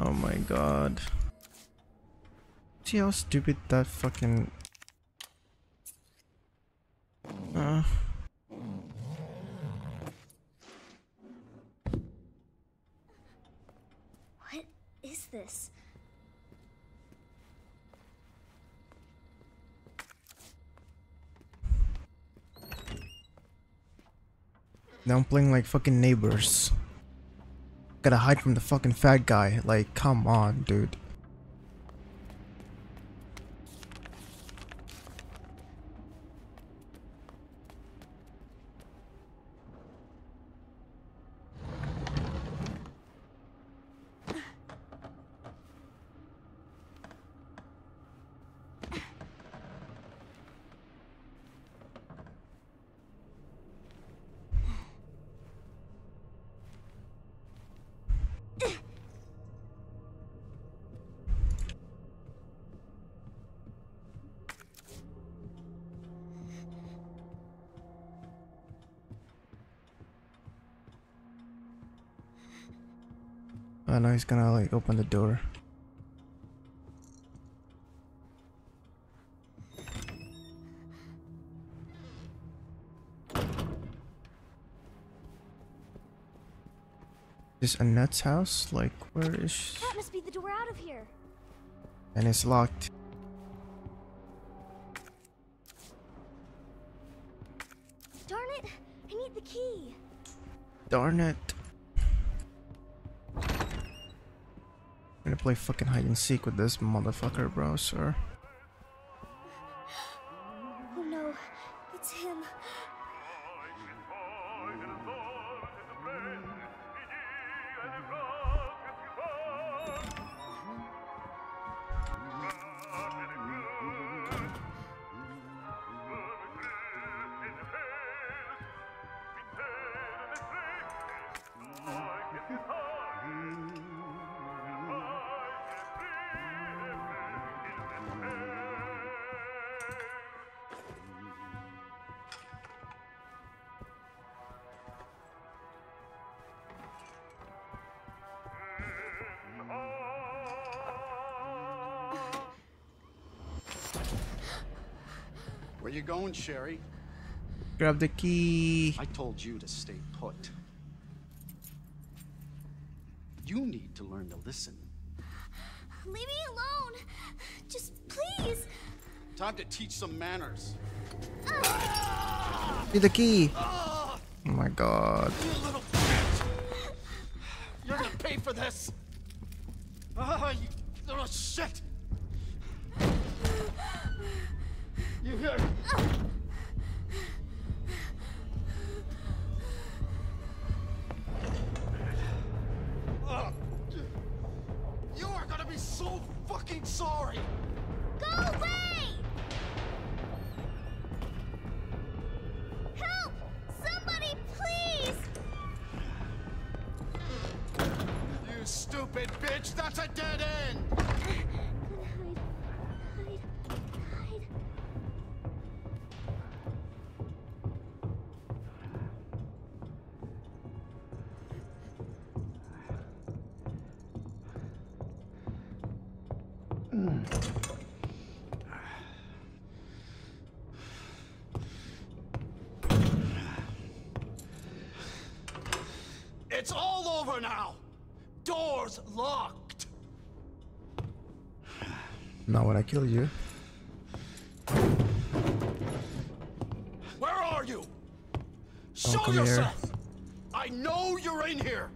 Oh my god. See how stupid that fucking... Uh. What is this? Now I'm playing like fucking Neighbors. Gotta hide from the fucking fat guy. Like, come on, dude. I know he's gonna like open the door. Is this Annette's house? Like, where is she? That must be the door out of here. And it's locked. Darn it! I need the key. Darn it. I'm gonna play fucking hide and seek with this motherfucker, bro, sir. Oh no, it's him. Where you going, Sherry? Grab the key. I told you to stay put. You need to learn to listen. Leave me alone. Just please. Time to teach some manners. Uh. Need the key. Uh. Oh my God. You little bitch. You're gonna pay for this. Oh, you little shit. You hear? Uh. Sorry. Go away! Help! Somebody, please! You stupid bitch! That's a dead end. Hide, hide, hide. It's all over now. Doors locked. Not when I kill you. Where are you? Show yourself. Here. I know you're in here.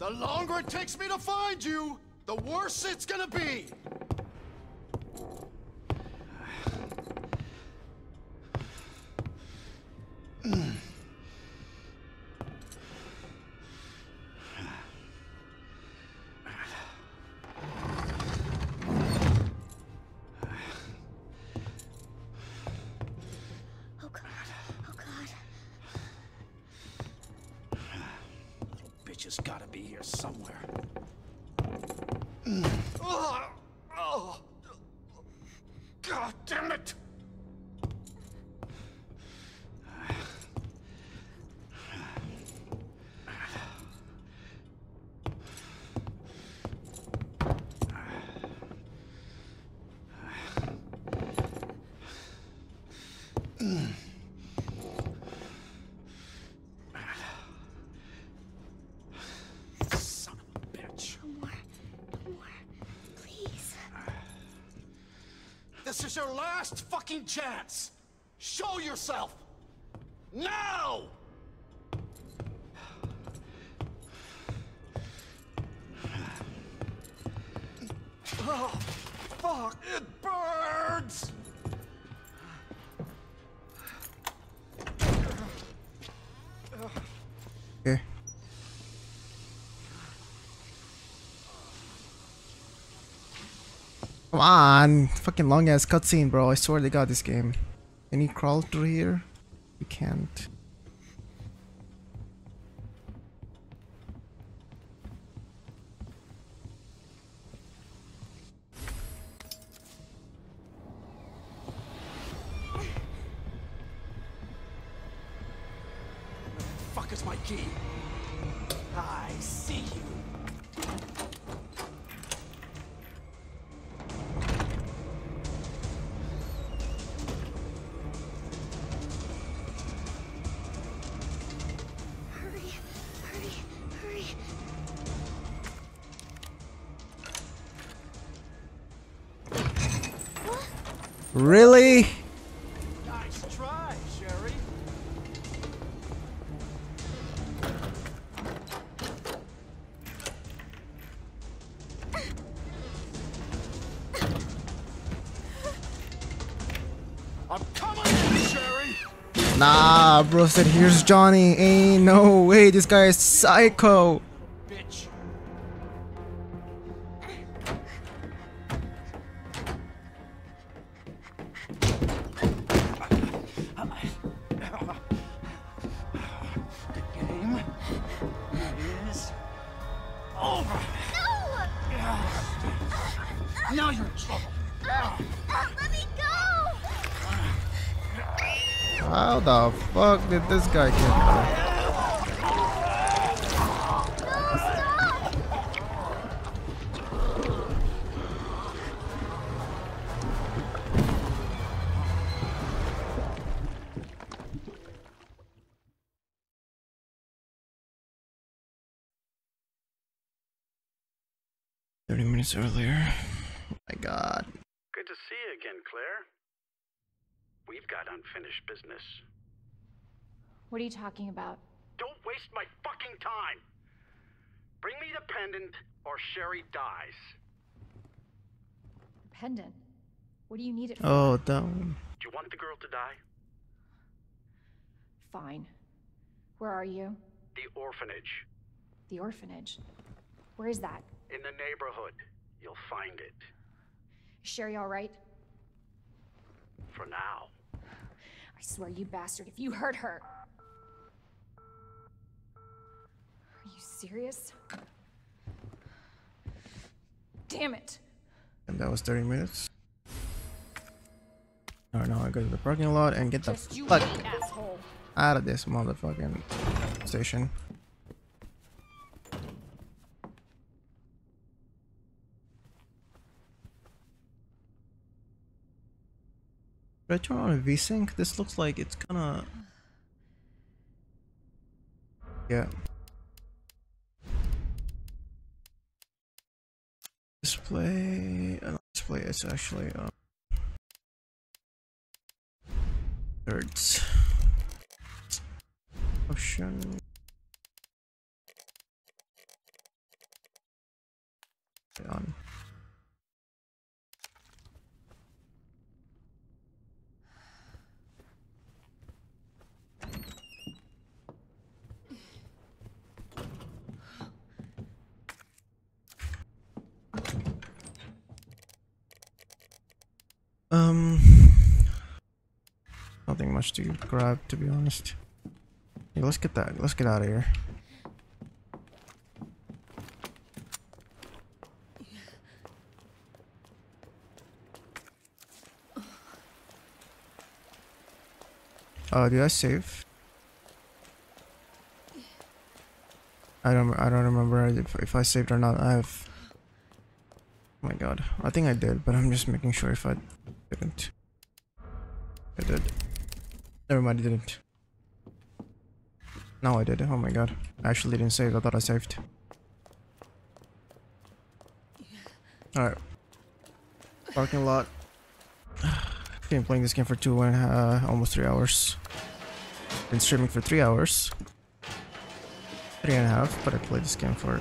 The longer it takes me to find you, the worse it's gonna be. This is your last fucking chance. Show yourself now. Oh, fuck, it burns. Here. Come on, fucking long ass cutscene, bro. I swear to God, this game. Can you crawl through here? You can't. Where the fuck is my key? I see you. Really? Nice try, Sherry. I'm coming, Sherry. Nah, bro said here's Johnny. Ain't no way, this guy is psycho. Did this guy get no, thirty minutes earlier. My God. Good to see you again, Claire. We've got unfinished business. What are you talking about? Don't waste my fucking time. Bring me the pendant or Sherry dies. The pendant? What do you need it for? Oh, that one. Do you want the girl to die? Fine. Where are you? The orphanage. The orphanage? Where is that? In the neighborhood. You'll find it. Is Sherry all right? For now. I swear, you bastard, if you hurt her. Are you serious? Damn it. And that was thirty minutes. All right, now I go to the parking lot and get the fuck out of this motherfucking station. Did I turn on a V sync? This looks like it's kinda... Yeah. Display... I don't display, it's actually... Um... Thirds. Option... On. Um, nothing much to grab, to be honest. Yeah, let's get that. Let's get out of here. Uh, did I save? I don't. I don't remember if, if I saved or not. I have. Oh my God. I think I did, but I'm just making sure if I. Didn't. I did. Never mind, I didn't. No, I did. Oh my God. I actually didn't save. I thought I saved. Alright. Parking lot. I've been playing this game for two and uh, almost three hours. Been streaming for three hours. Three and a half, but I played this game for.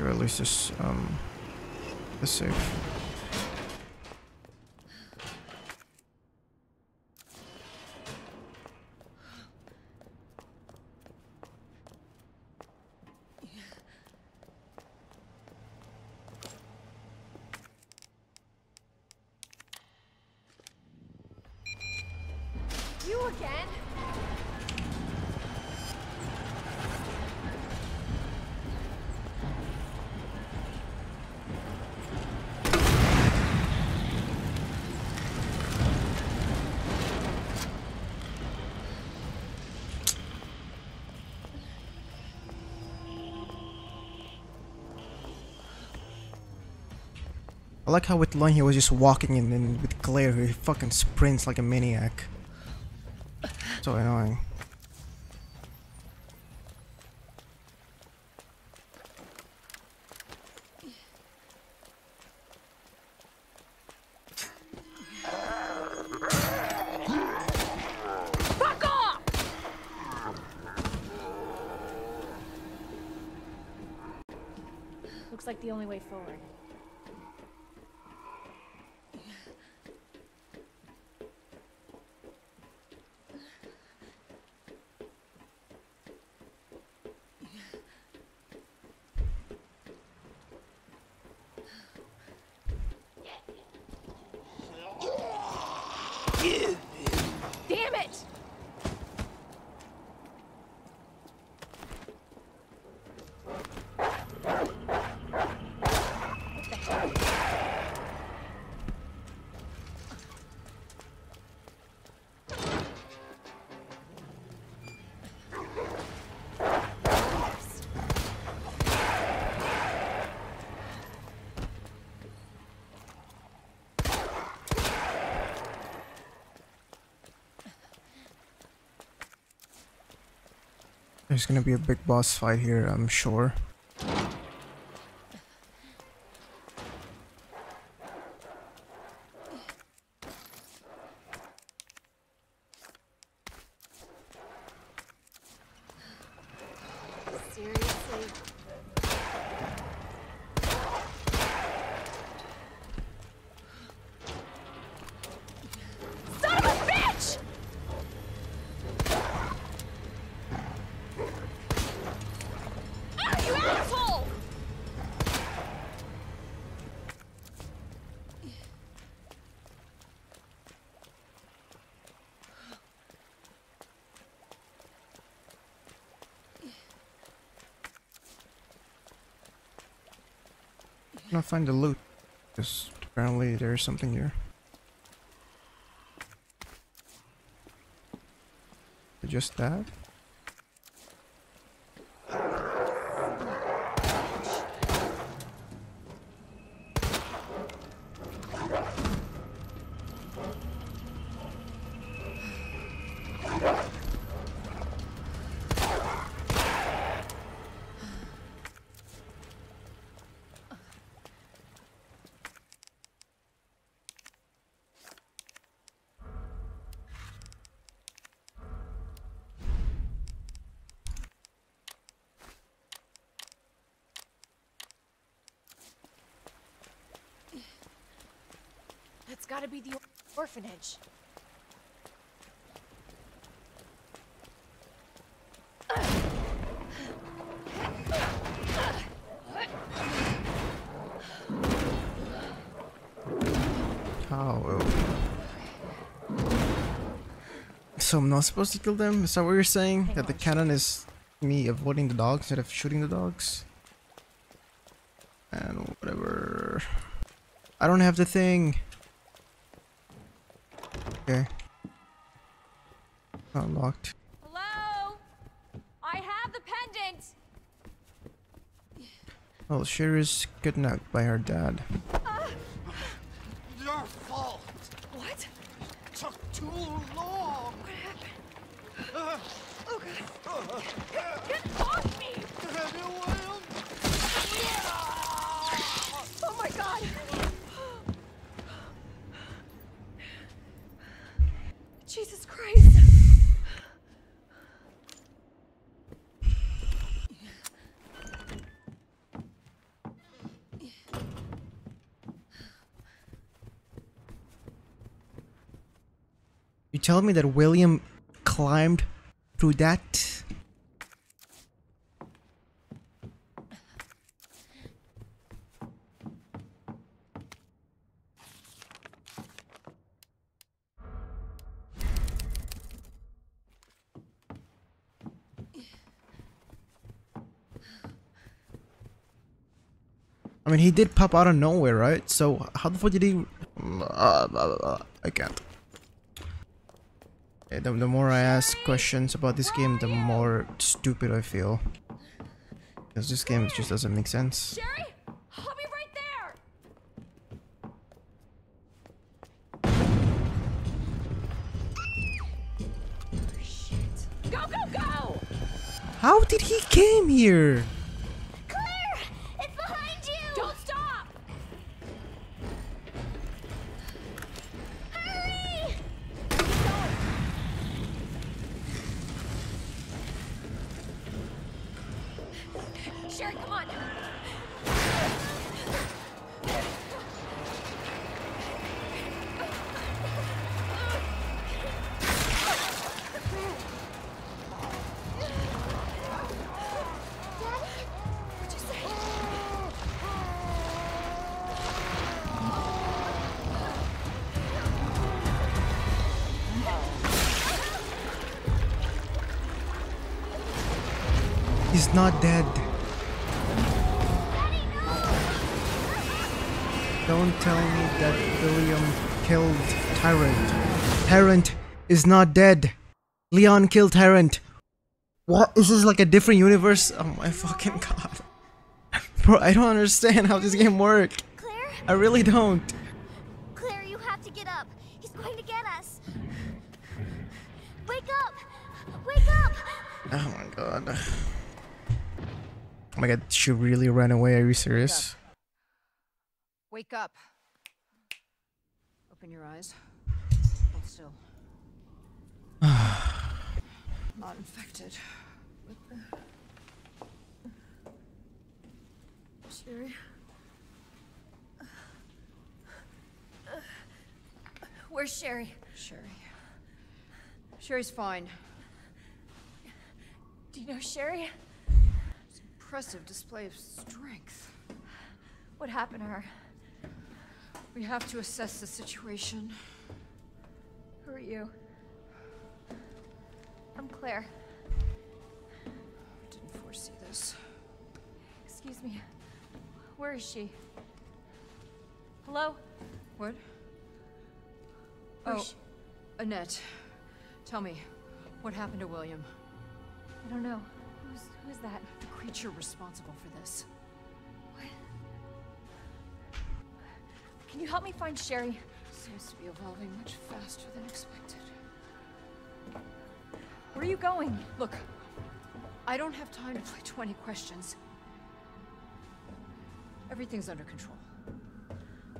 Or at least this. Um. This save. I like how with Leon he was just walking and then with Claire he fucking sprints like a maniac. So annoying. Looks like the only way forward. There's gonna be a big boss fight here, I'm sure. Seriously? I cannot find the loot, because apparently there is something here. Just that? Gotta be the orphanage. Oh. So I'm not supposed to kill them? Is that what you're saying? Hang that on. The cannon is me avoiding the dogs instead of shooting the dogs? And whatever. I don't have the thing. Okay. Not locked. Hello? I have the pendant. Well, Sherry's kidnapped by her dad. Uh, Your fault. What? It took too long. What happened? Uh, oh god. Uh, get, get off me! Yeah. Oh my god. Jesus Christ! You tell me that William climbed through that? I mean, he did pop out of nowhere, right? So how the fuck did he? Uh, I can't. Yeah, the, the more I ask questions about this game, the more stupid I feel. Because this game just doesn't make sense. Sherry? I'll be right there. Shit. Go, go, go! How did he came here? He's not dead. Don't tell me that William killed Tyrant. Tyrant is not dead. Leon killed Tyrant. What? Is this like a different universe? Oh my fucking god. Bro, I don't understand how this game works. Claire? I really don't. Claire, you have to get up. He's going to get us. Wake up! Wake up! Oh my god. Oh my god, she really ran away. Are you serious? Wake up. Wake up. Open your eyes. Hold still. Not infected. What the? Sherry. Where's Sherry? Sherry. Sherry's fine. Do you know Sherry? It's an impressive display of strength. What happened to her? We have to assess the situation. Who are you? I'm Claire. I didn't foresee this. Excuse me. Where is she? Hello? What? Where oh, Annette. Tell me, what happened to William? I don't know. Who's, who's that? The creature responsible for this. What? Can you help me find Sherry? Seems to be evolving much faster than expected. Where are you going? Look, I don't have time to play twenty questions. Everything's under control.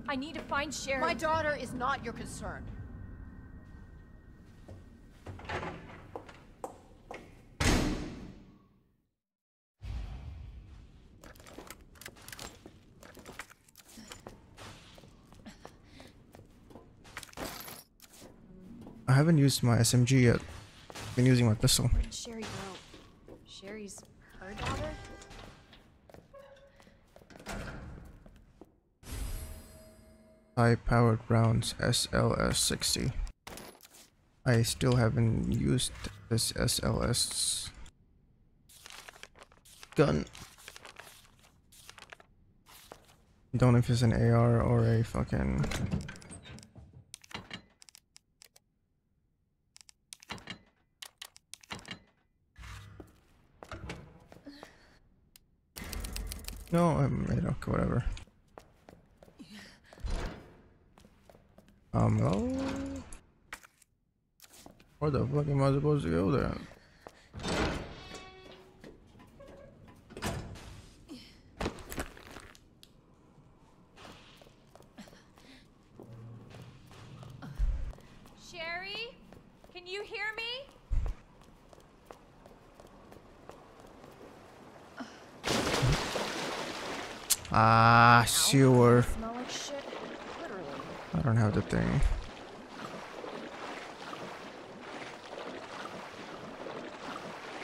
I need to find Sherry. My daughter is not your concern. I haven't used my S M G yet. I've been using my pistol. Where did Sherry go? Sherry's her daughter? High-powered rounds S L S sixty. I still haven't used this S L S gun. Don't know if it's an A R or a fucking... No, I'm made up, whatever. Um, hello? Where the fuck am I supposed to go there? Sherry? Can you hear me? Ah, sewer. I don't have the thing.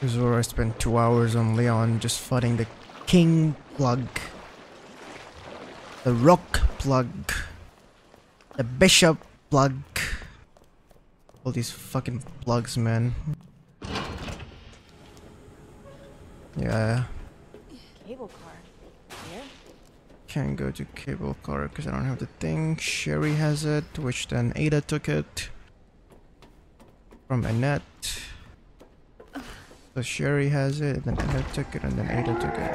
This is where I spent two hours on Leon just fighting the king plug. The rock plug. The bishop plug. All these fucking plugs, man. Yeah. Cable car. Can't go to cable car because I don't have the thing. Sherry has it, which then Ada took it from Annette. So Sherry has it, and then Annette took it, and then Ada took it.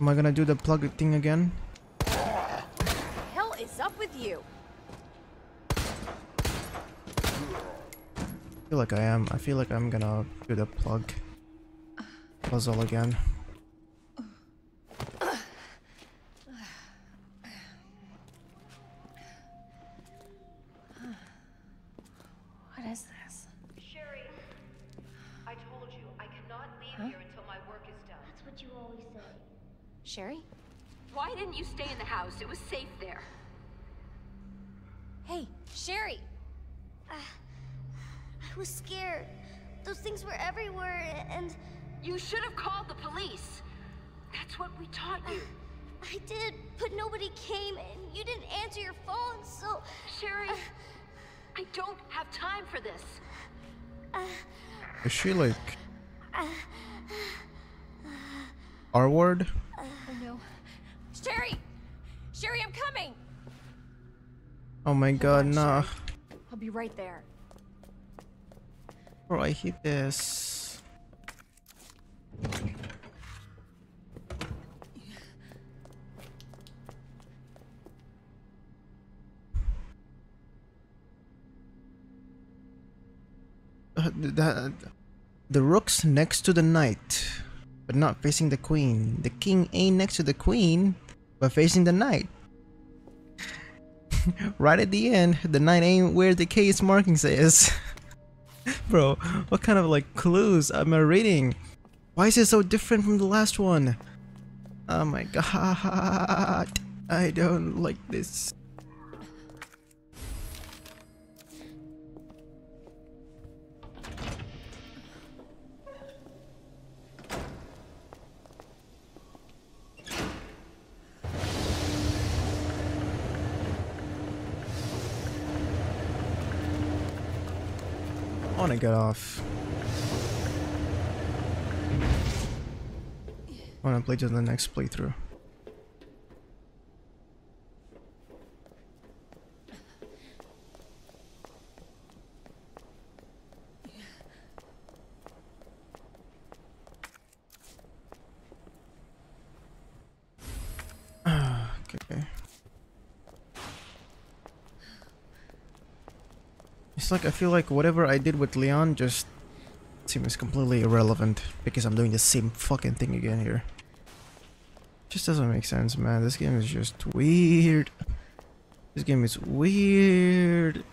Am I gonna do the plug thing again? Hell is up with you. I feel like I am. I feel like I'm gonna do the plug puzzle again. Is she like R word? Oh no. Sherry! Sherry, I'm coming! Oh my god, nah. I'll be right there. Bro, I hate this. the, the rook's next to the knight, but not facing the queen. The king ain't next to the queen, but facing the knight. Right at the end, the knight ain't where the case markings is. Bro, what kind of like clues am I reading? Why is it so different from the last one? Oh my god, I don't like this. I want to get off. I want to play to the next playthrough. Okay. It's like I feel like whatever I did with Leon just seems completely irrelevant because I'm doing the same fucking thing again here. Just doesn't make sense, man. This game is just weird. This game is weird.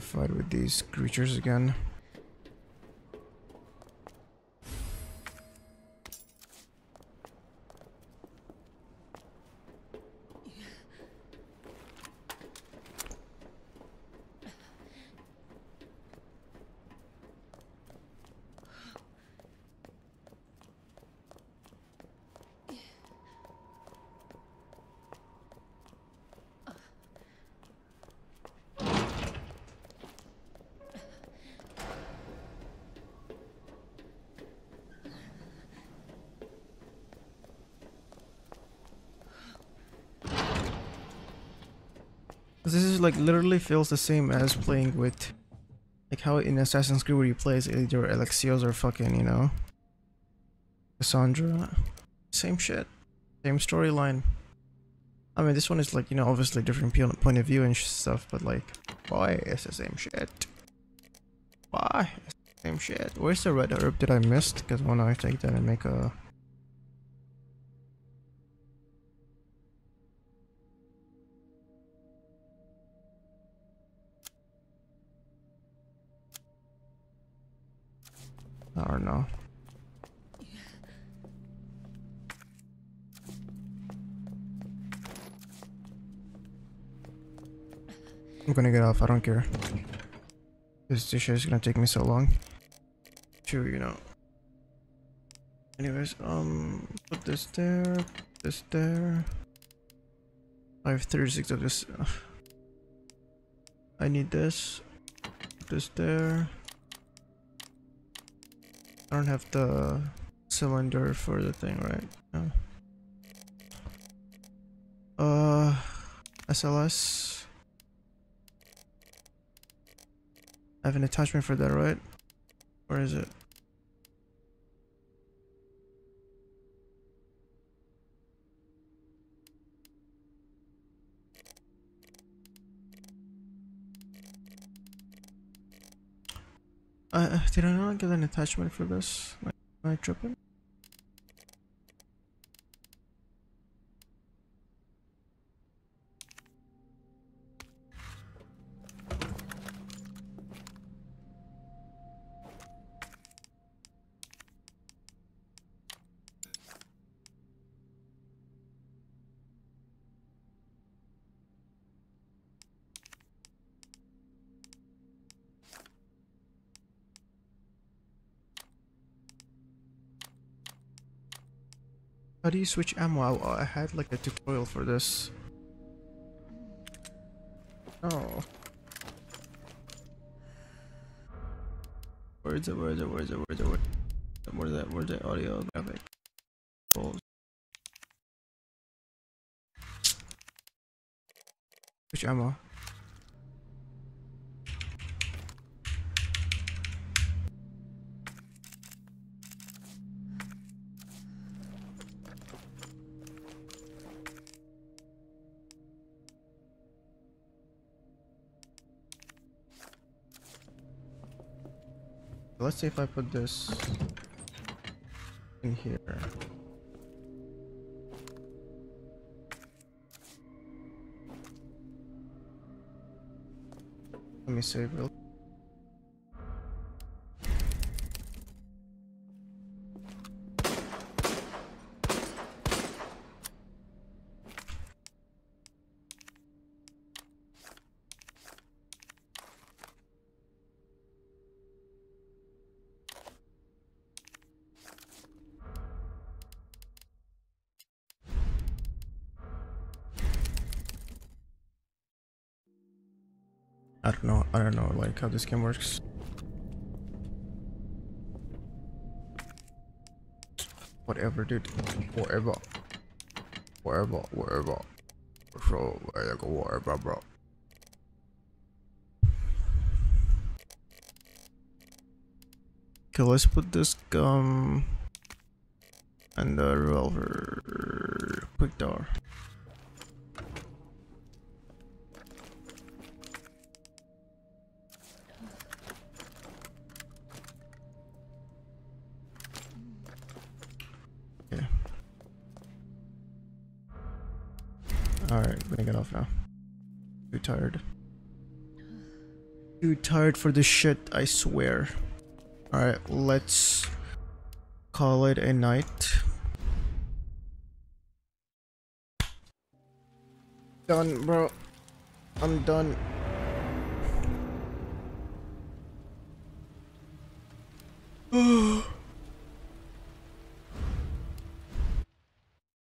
Fight with these creatures again. This is like literally feels the same as playing with, like how in Assassin's Creed where you play as either Alexios or fucking, you know, Cassandra. Same shit, same storyline. I mean, this one is like, you know, obviously different point of view and stuff, but like, why it's the same shit? Why it's the same shit? Where's the red herb that I missed? Because when I take that and make a. I don't know. I'm gonna get off, I don't care. This dish is gonna take me so long. True, you know. Anyways, um, put this there, put this there. I have thirty-six of this. I need this. Put this there. I don't have the cylinder for the thing, right? No. Uh, S L S. I have an attachment for that, right? Where is it? Uh, did I not get an attachment for this? Am I, am I tripping? How do you switch ammo? I had like a tutorial for this. Oh. Where's it? Where's it? Where's it? Where's it? Where's that? Where's that audio graphic? Switch ammo. Let's see if I put this in here. Let me save real. I don't know, I don't know like how this game works. Whatever, dude. Whatever. Whatever, whatever. So, I go whatever, bro. Okay, let's put this gum and the revolver. Quick door. Now. Too tired. Too tired for this shit, I swear. Alright, let's call it a night. Done, bro. I'm done.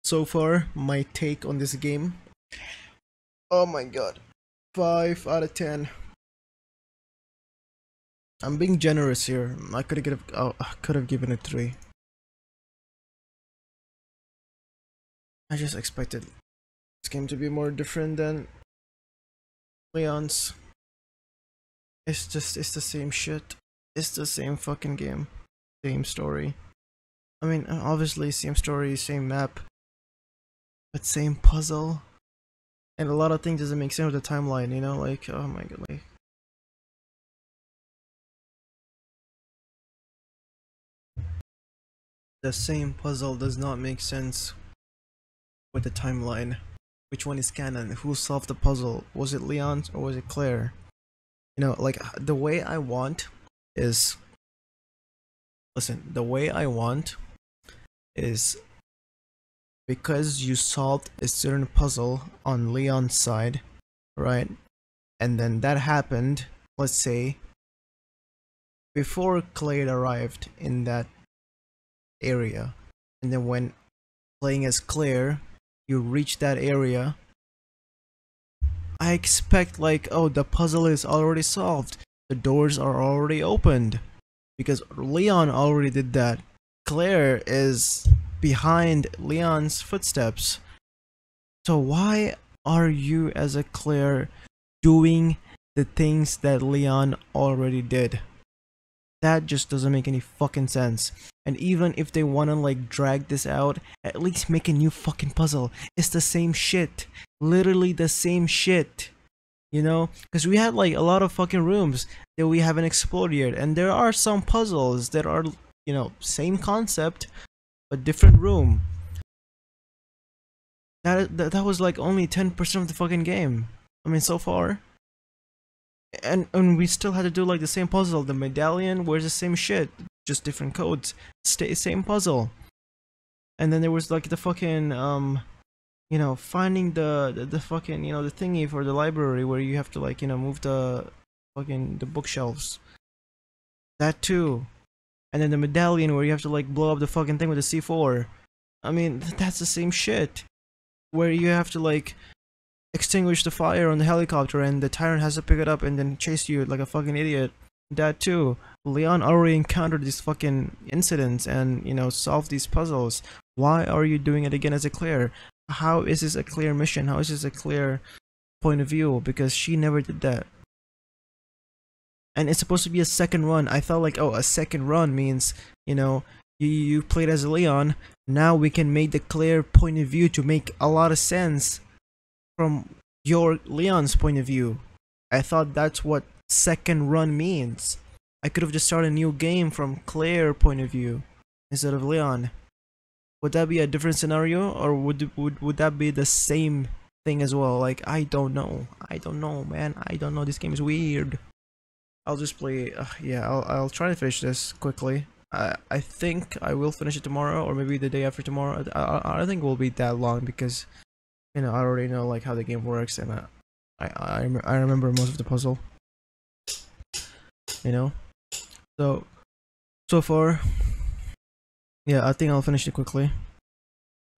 So far, my take on this game. Oh my god, five out of ten. I'm being generous here. I could have oh, I could have given it three. I just expected this game to be more different than Leon's. It's just it's the same shit. It's the same fucking game, same story. I mean, obviously same story, same map, but same puzzle. And a lot of things doesn't make sense with the timeline, you know, like, oh my god, like. The same puzzle does not make sense with the timeline. Which one is canon? Who solved the puzzle? Was it Leon or was it Claire? You know, like, the way I want is... Listen, the way I want is... Because you solved a certain puzzle on Leon's side, right? And then that happened, let's say, before Claire arrived in that area. And then when playing as Claire, you reach that area. I expect like, oh, the puzzle is already solved. The doors are already opened. Because Leon already did that. Claire is... behind Leon's footsteps. So why are you as a Claire doing the things that Leon already did. That just doesn't make any fucking sense. And even if they wanna like drag this out, at least make a new fucking puzzle. It's the same shit. Literally the same shit. You know? Because we had like a lot of fucking rooms that we haven't explored yet. And there are some puzzles that are, you know, same concept, but different room. That, that, that was like only ten percent of the fucking game. I mean, so far. And and we still had to do like the same puzzle. The medallion was the same shit, just different codes. Stay same puzzle. And then there was like the fucking um, you know, finding the, the the fucking you know the thingy for the library where you have to like you know move the fucking the bookshelves. That too. And then the medallion where you have to like blow up the fucking thing with the C four. I mean, th that's the same shit. Where you have to like extinguish the fire on the helicopter and the tyrant has to pick it up and then chase you like a fucking idiot. That too. Leon already encountered these fucking incidents and, you know, solved these puzzles. Why are you doing it again as a Claire? How is this a clear mission? How is this a clear point of view? Because she never did that. And it's supposed to be a second run. I felt like, oh, a second run means, you know, you, you played as Leon. Now we can make the Claire point of view to make a lot of sense. From your Leon's point of view, I thought that's what second run means. I could have just started a new game from Claire's point of view instead of Leon. Would that be a different scenario, or would would would that be the same thing as well? Like, I don't know. I don't know, man. I don't know. This game is weird. I'll just play. Uh, yeah, I'll I'll try to finish this quickly. I I think I will finish it tomorrow, or maybe the day after tomorrow. I I, I don't think it will be that long because. You know, I already know like how the game works, and I, I, I, I remember most of the puzzle. You know, so so far, yeah, I think I'll finish it quickly.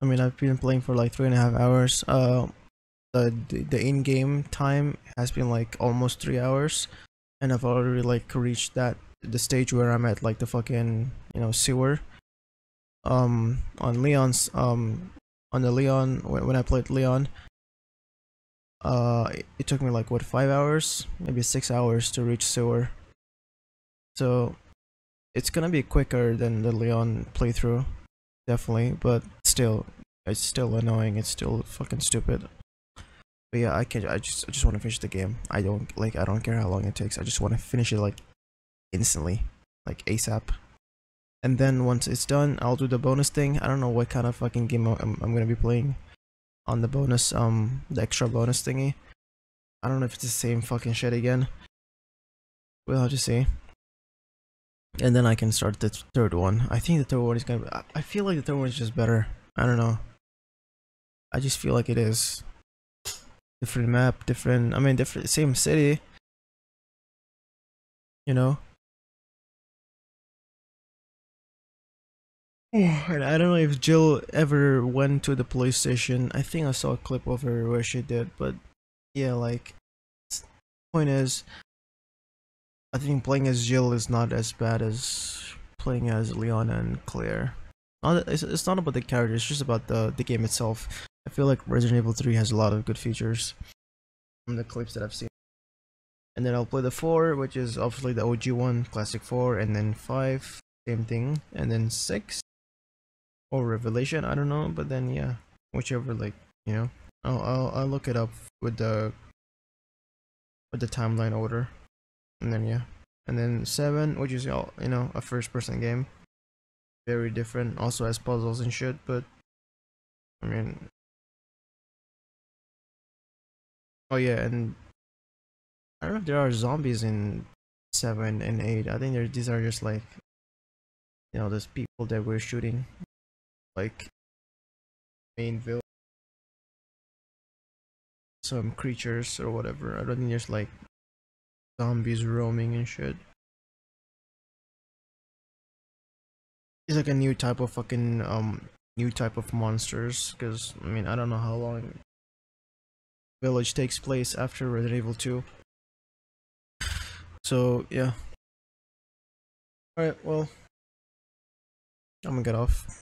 I mean, I've been playing for like three and a half hours. Uh, the the in-game time has been like almost three hours, and I've already like reached that the stage where I'm at like the fucking you know sewer. Um, on Leon's um. On the Leon, when I played Leon, uh, it took me like what five hours, maybe six hours to reach sewer. So it's gonna be quicker than the Leon playthrough, definitely. But still, it's still annoying. It's still fucking stupid. But yeah, I can. I just, I just want to finish the game. I don't like. I don't care how long it takes. I just want to finish it like instantly, like ASAP. And then once it's done, I'll do the bonus thing. I don't know what kind of fucking game I'm, I'm gonna be playing on the bonus, um, the extra bonus thingy. I don't know if it's the same fucking shit again. We'll have to see. And then I can start the third one. I think the third one is gonna be, I, I feel like the third one is just better. I don't know. I just feel like it is. Different map, different, I mean, different, same city. You know? And I don't know if Jill ever went to the police station. I think I saw a clip of her where she did, but yeah, like, point is, I think playing as Jill is not as bad as playing as Leon and Claire. It's not about the character, it's just about the, the game itself. I feel like Resident Evil three has a lot of good features from the clips that I've seen. And then I'll play the four, which is obviously the O G one, classic four, and then five, same thing, and then six. Or Revelation, I don't know, but then yeah, whichever, like, you know, I'll, I'll I'll look it up with the with the timeline order, and then yeah, and then seven, which is all you know, a first-person game, very different, also has puzzles and shit, but I mean, oh yeah, and I don't know if there are zombies in seven and eight. I think there these are just like, you know, those people that we're shooting. Like main villain, some creatures or whatever. I don't think there's like zombies roaming and shit. It's like a new type of fucking um new type of monsters. Cause I mean I don't know how long Village takes place after Resident Evil two. So yeah. All right, well, I'm gonna get off.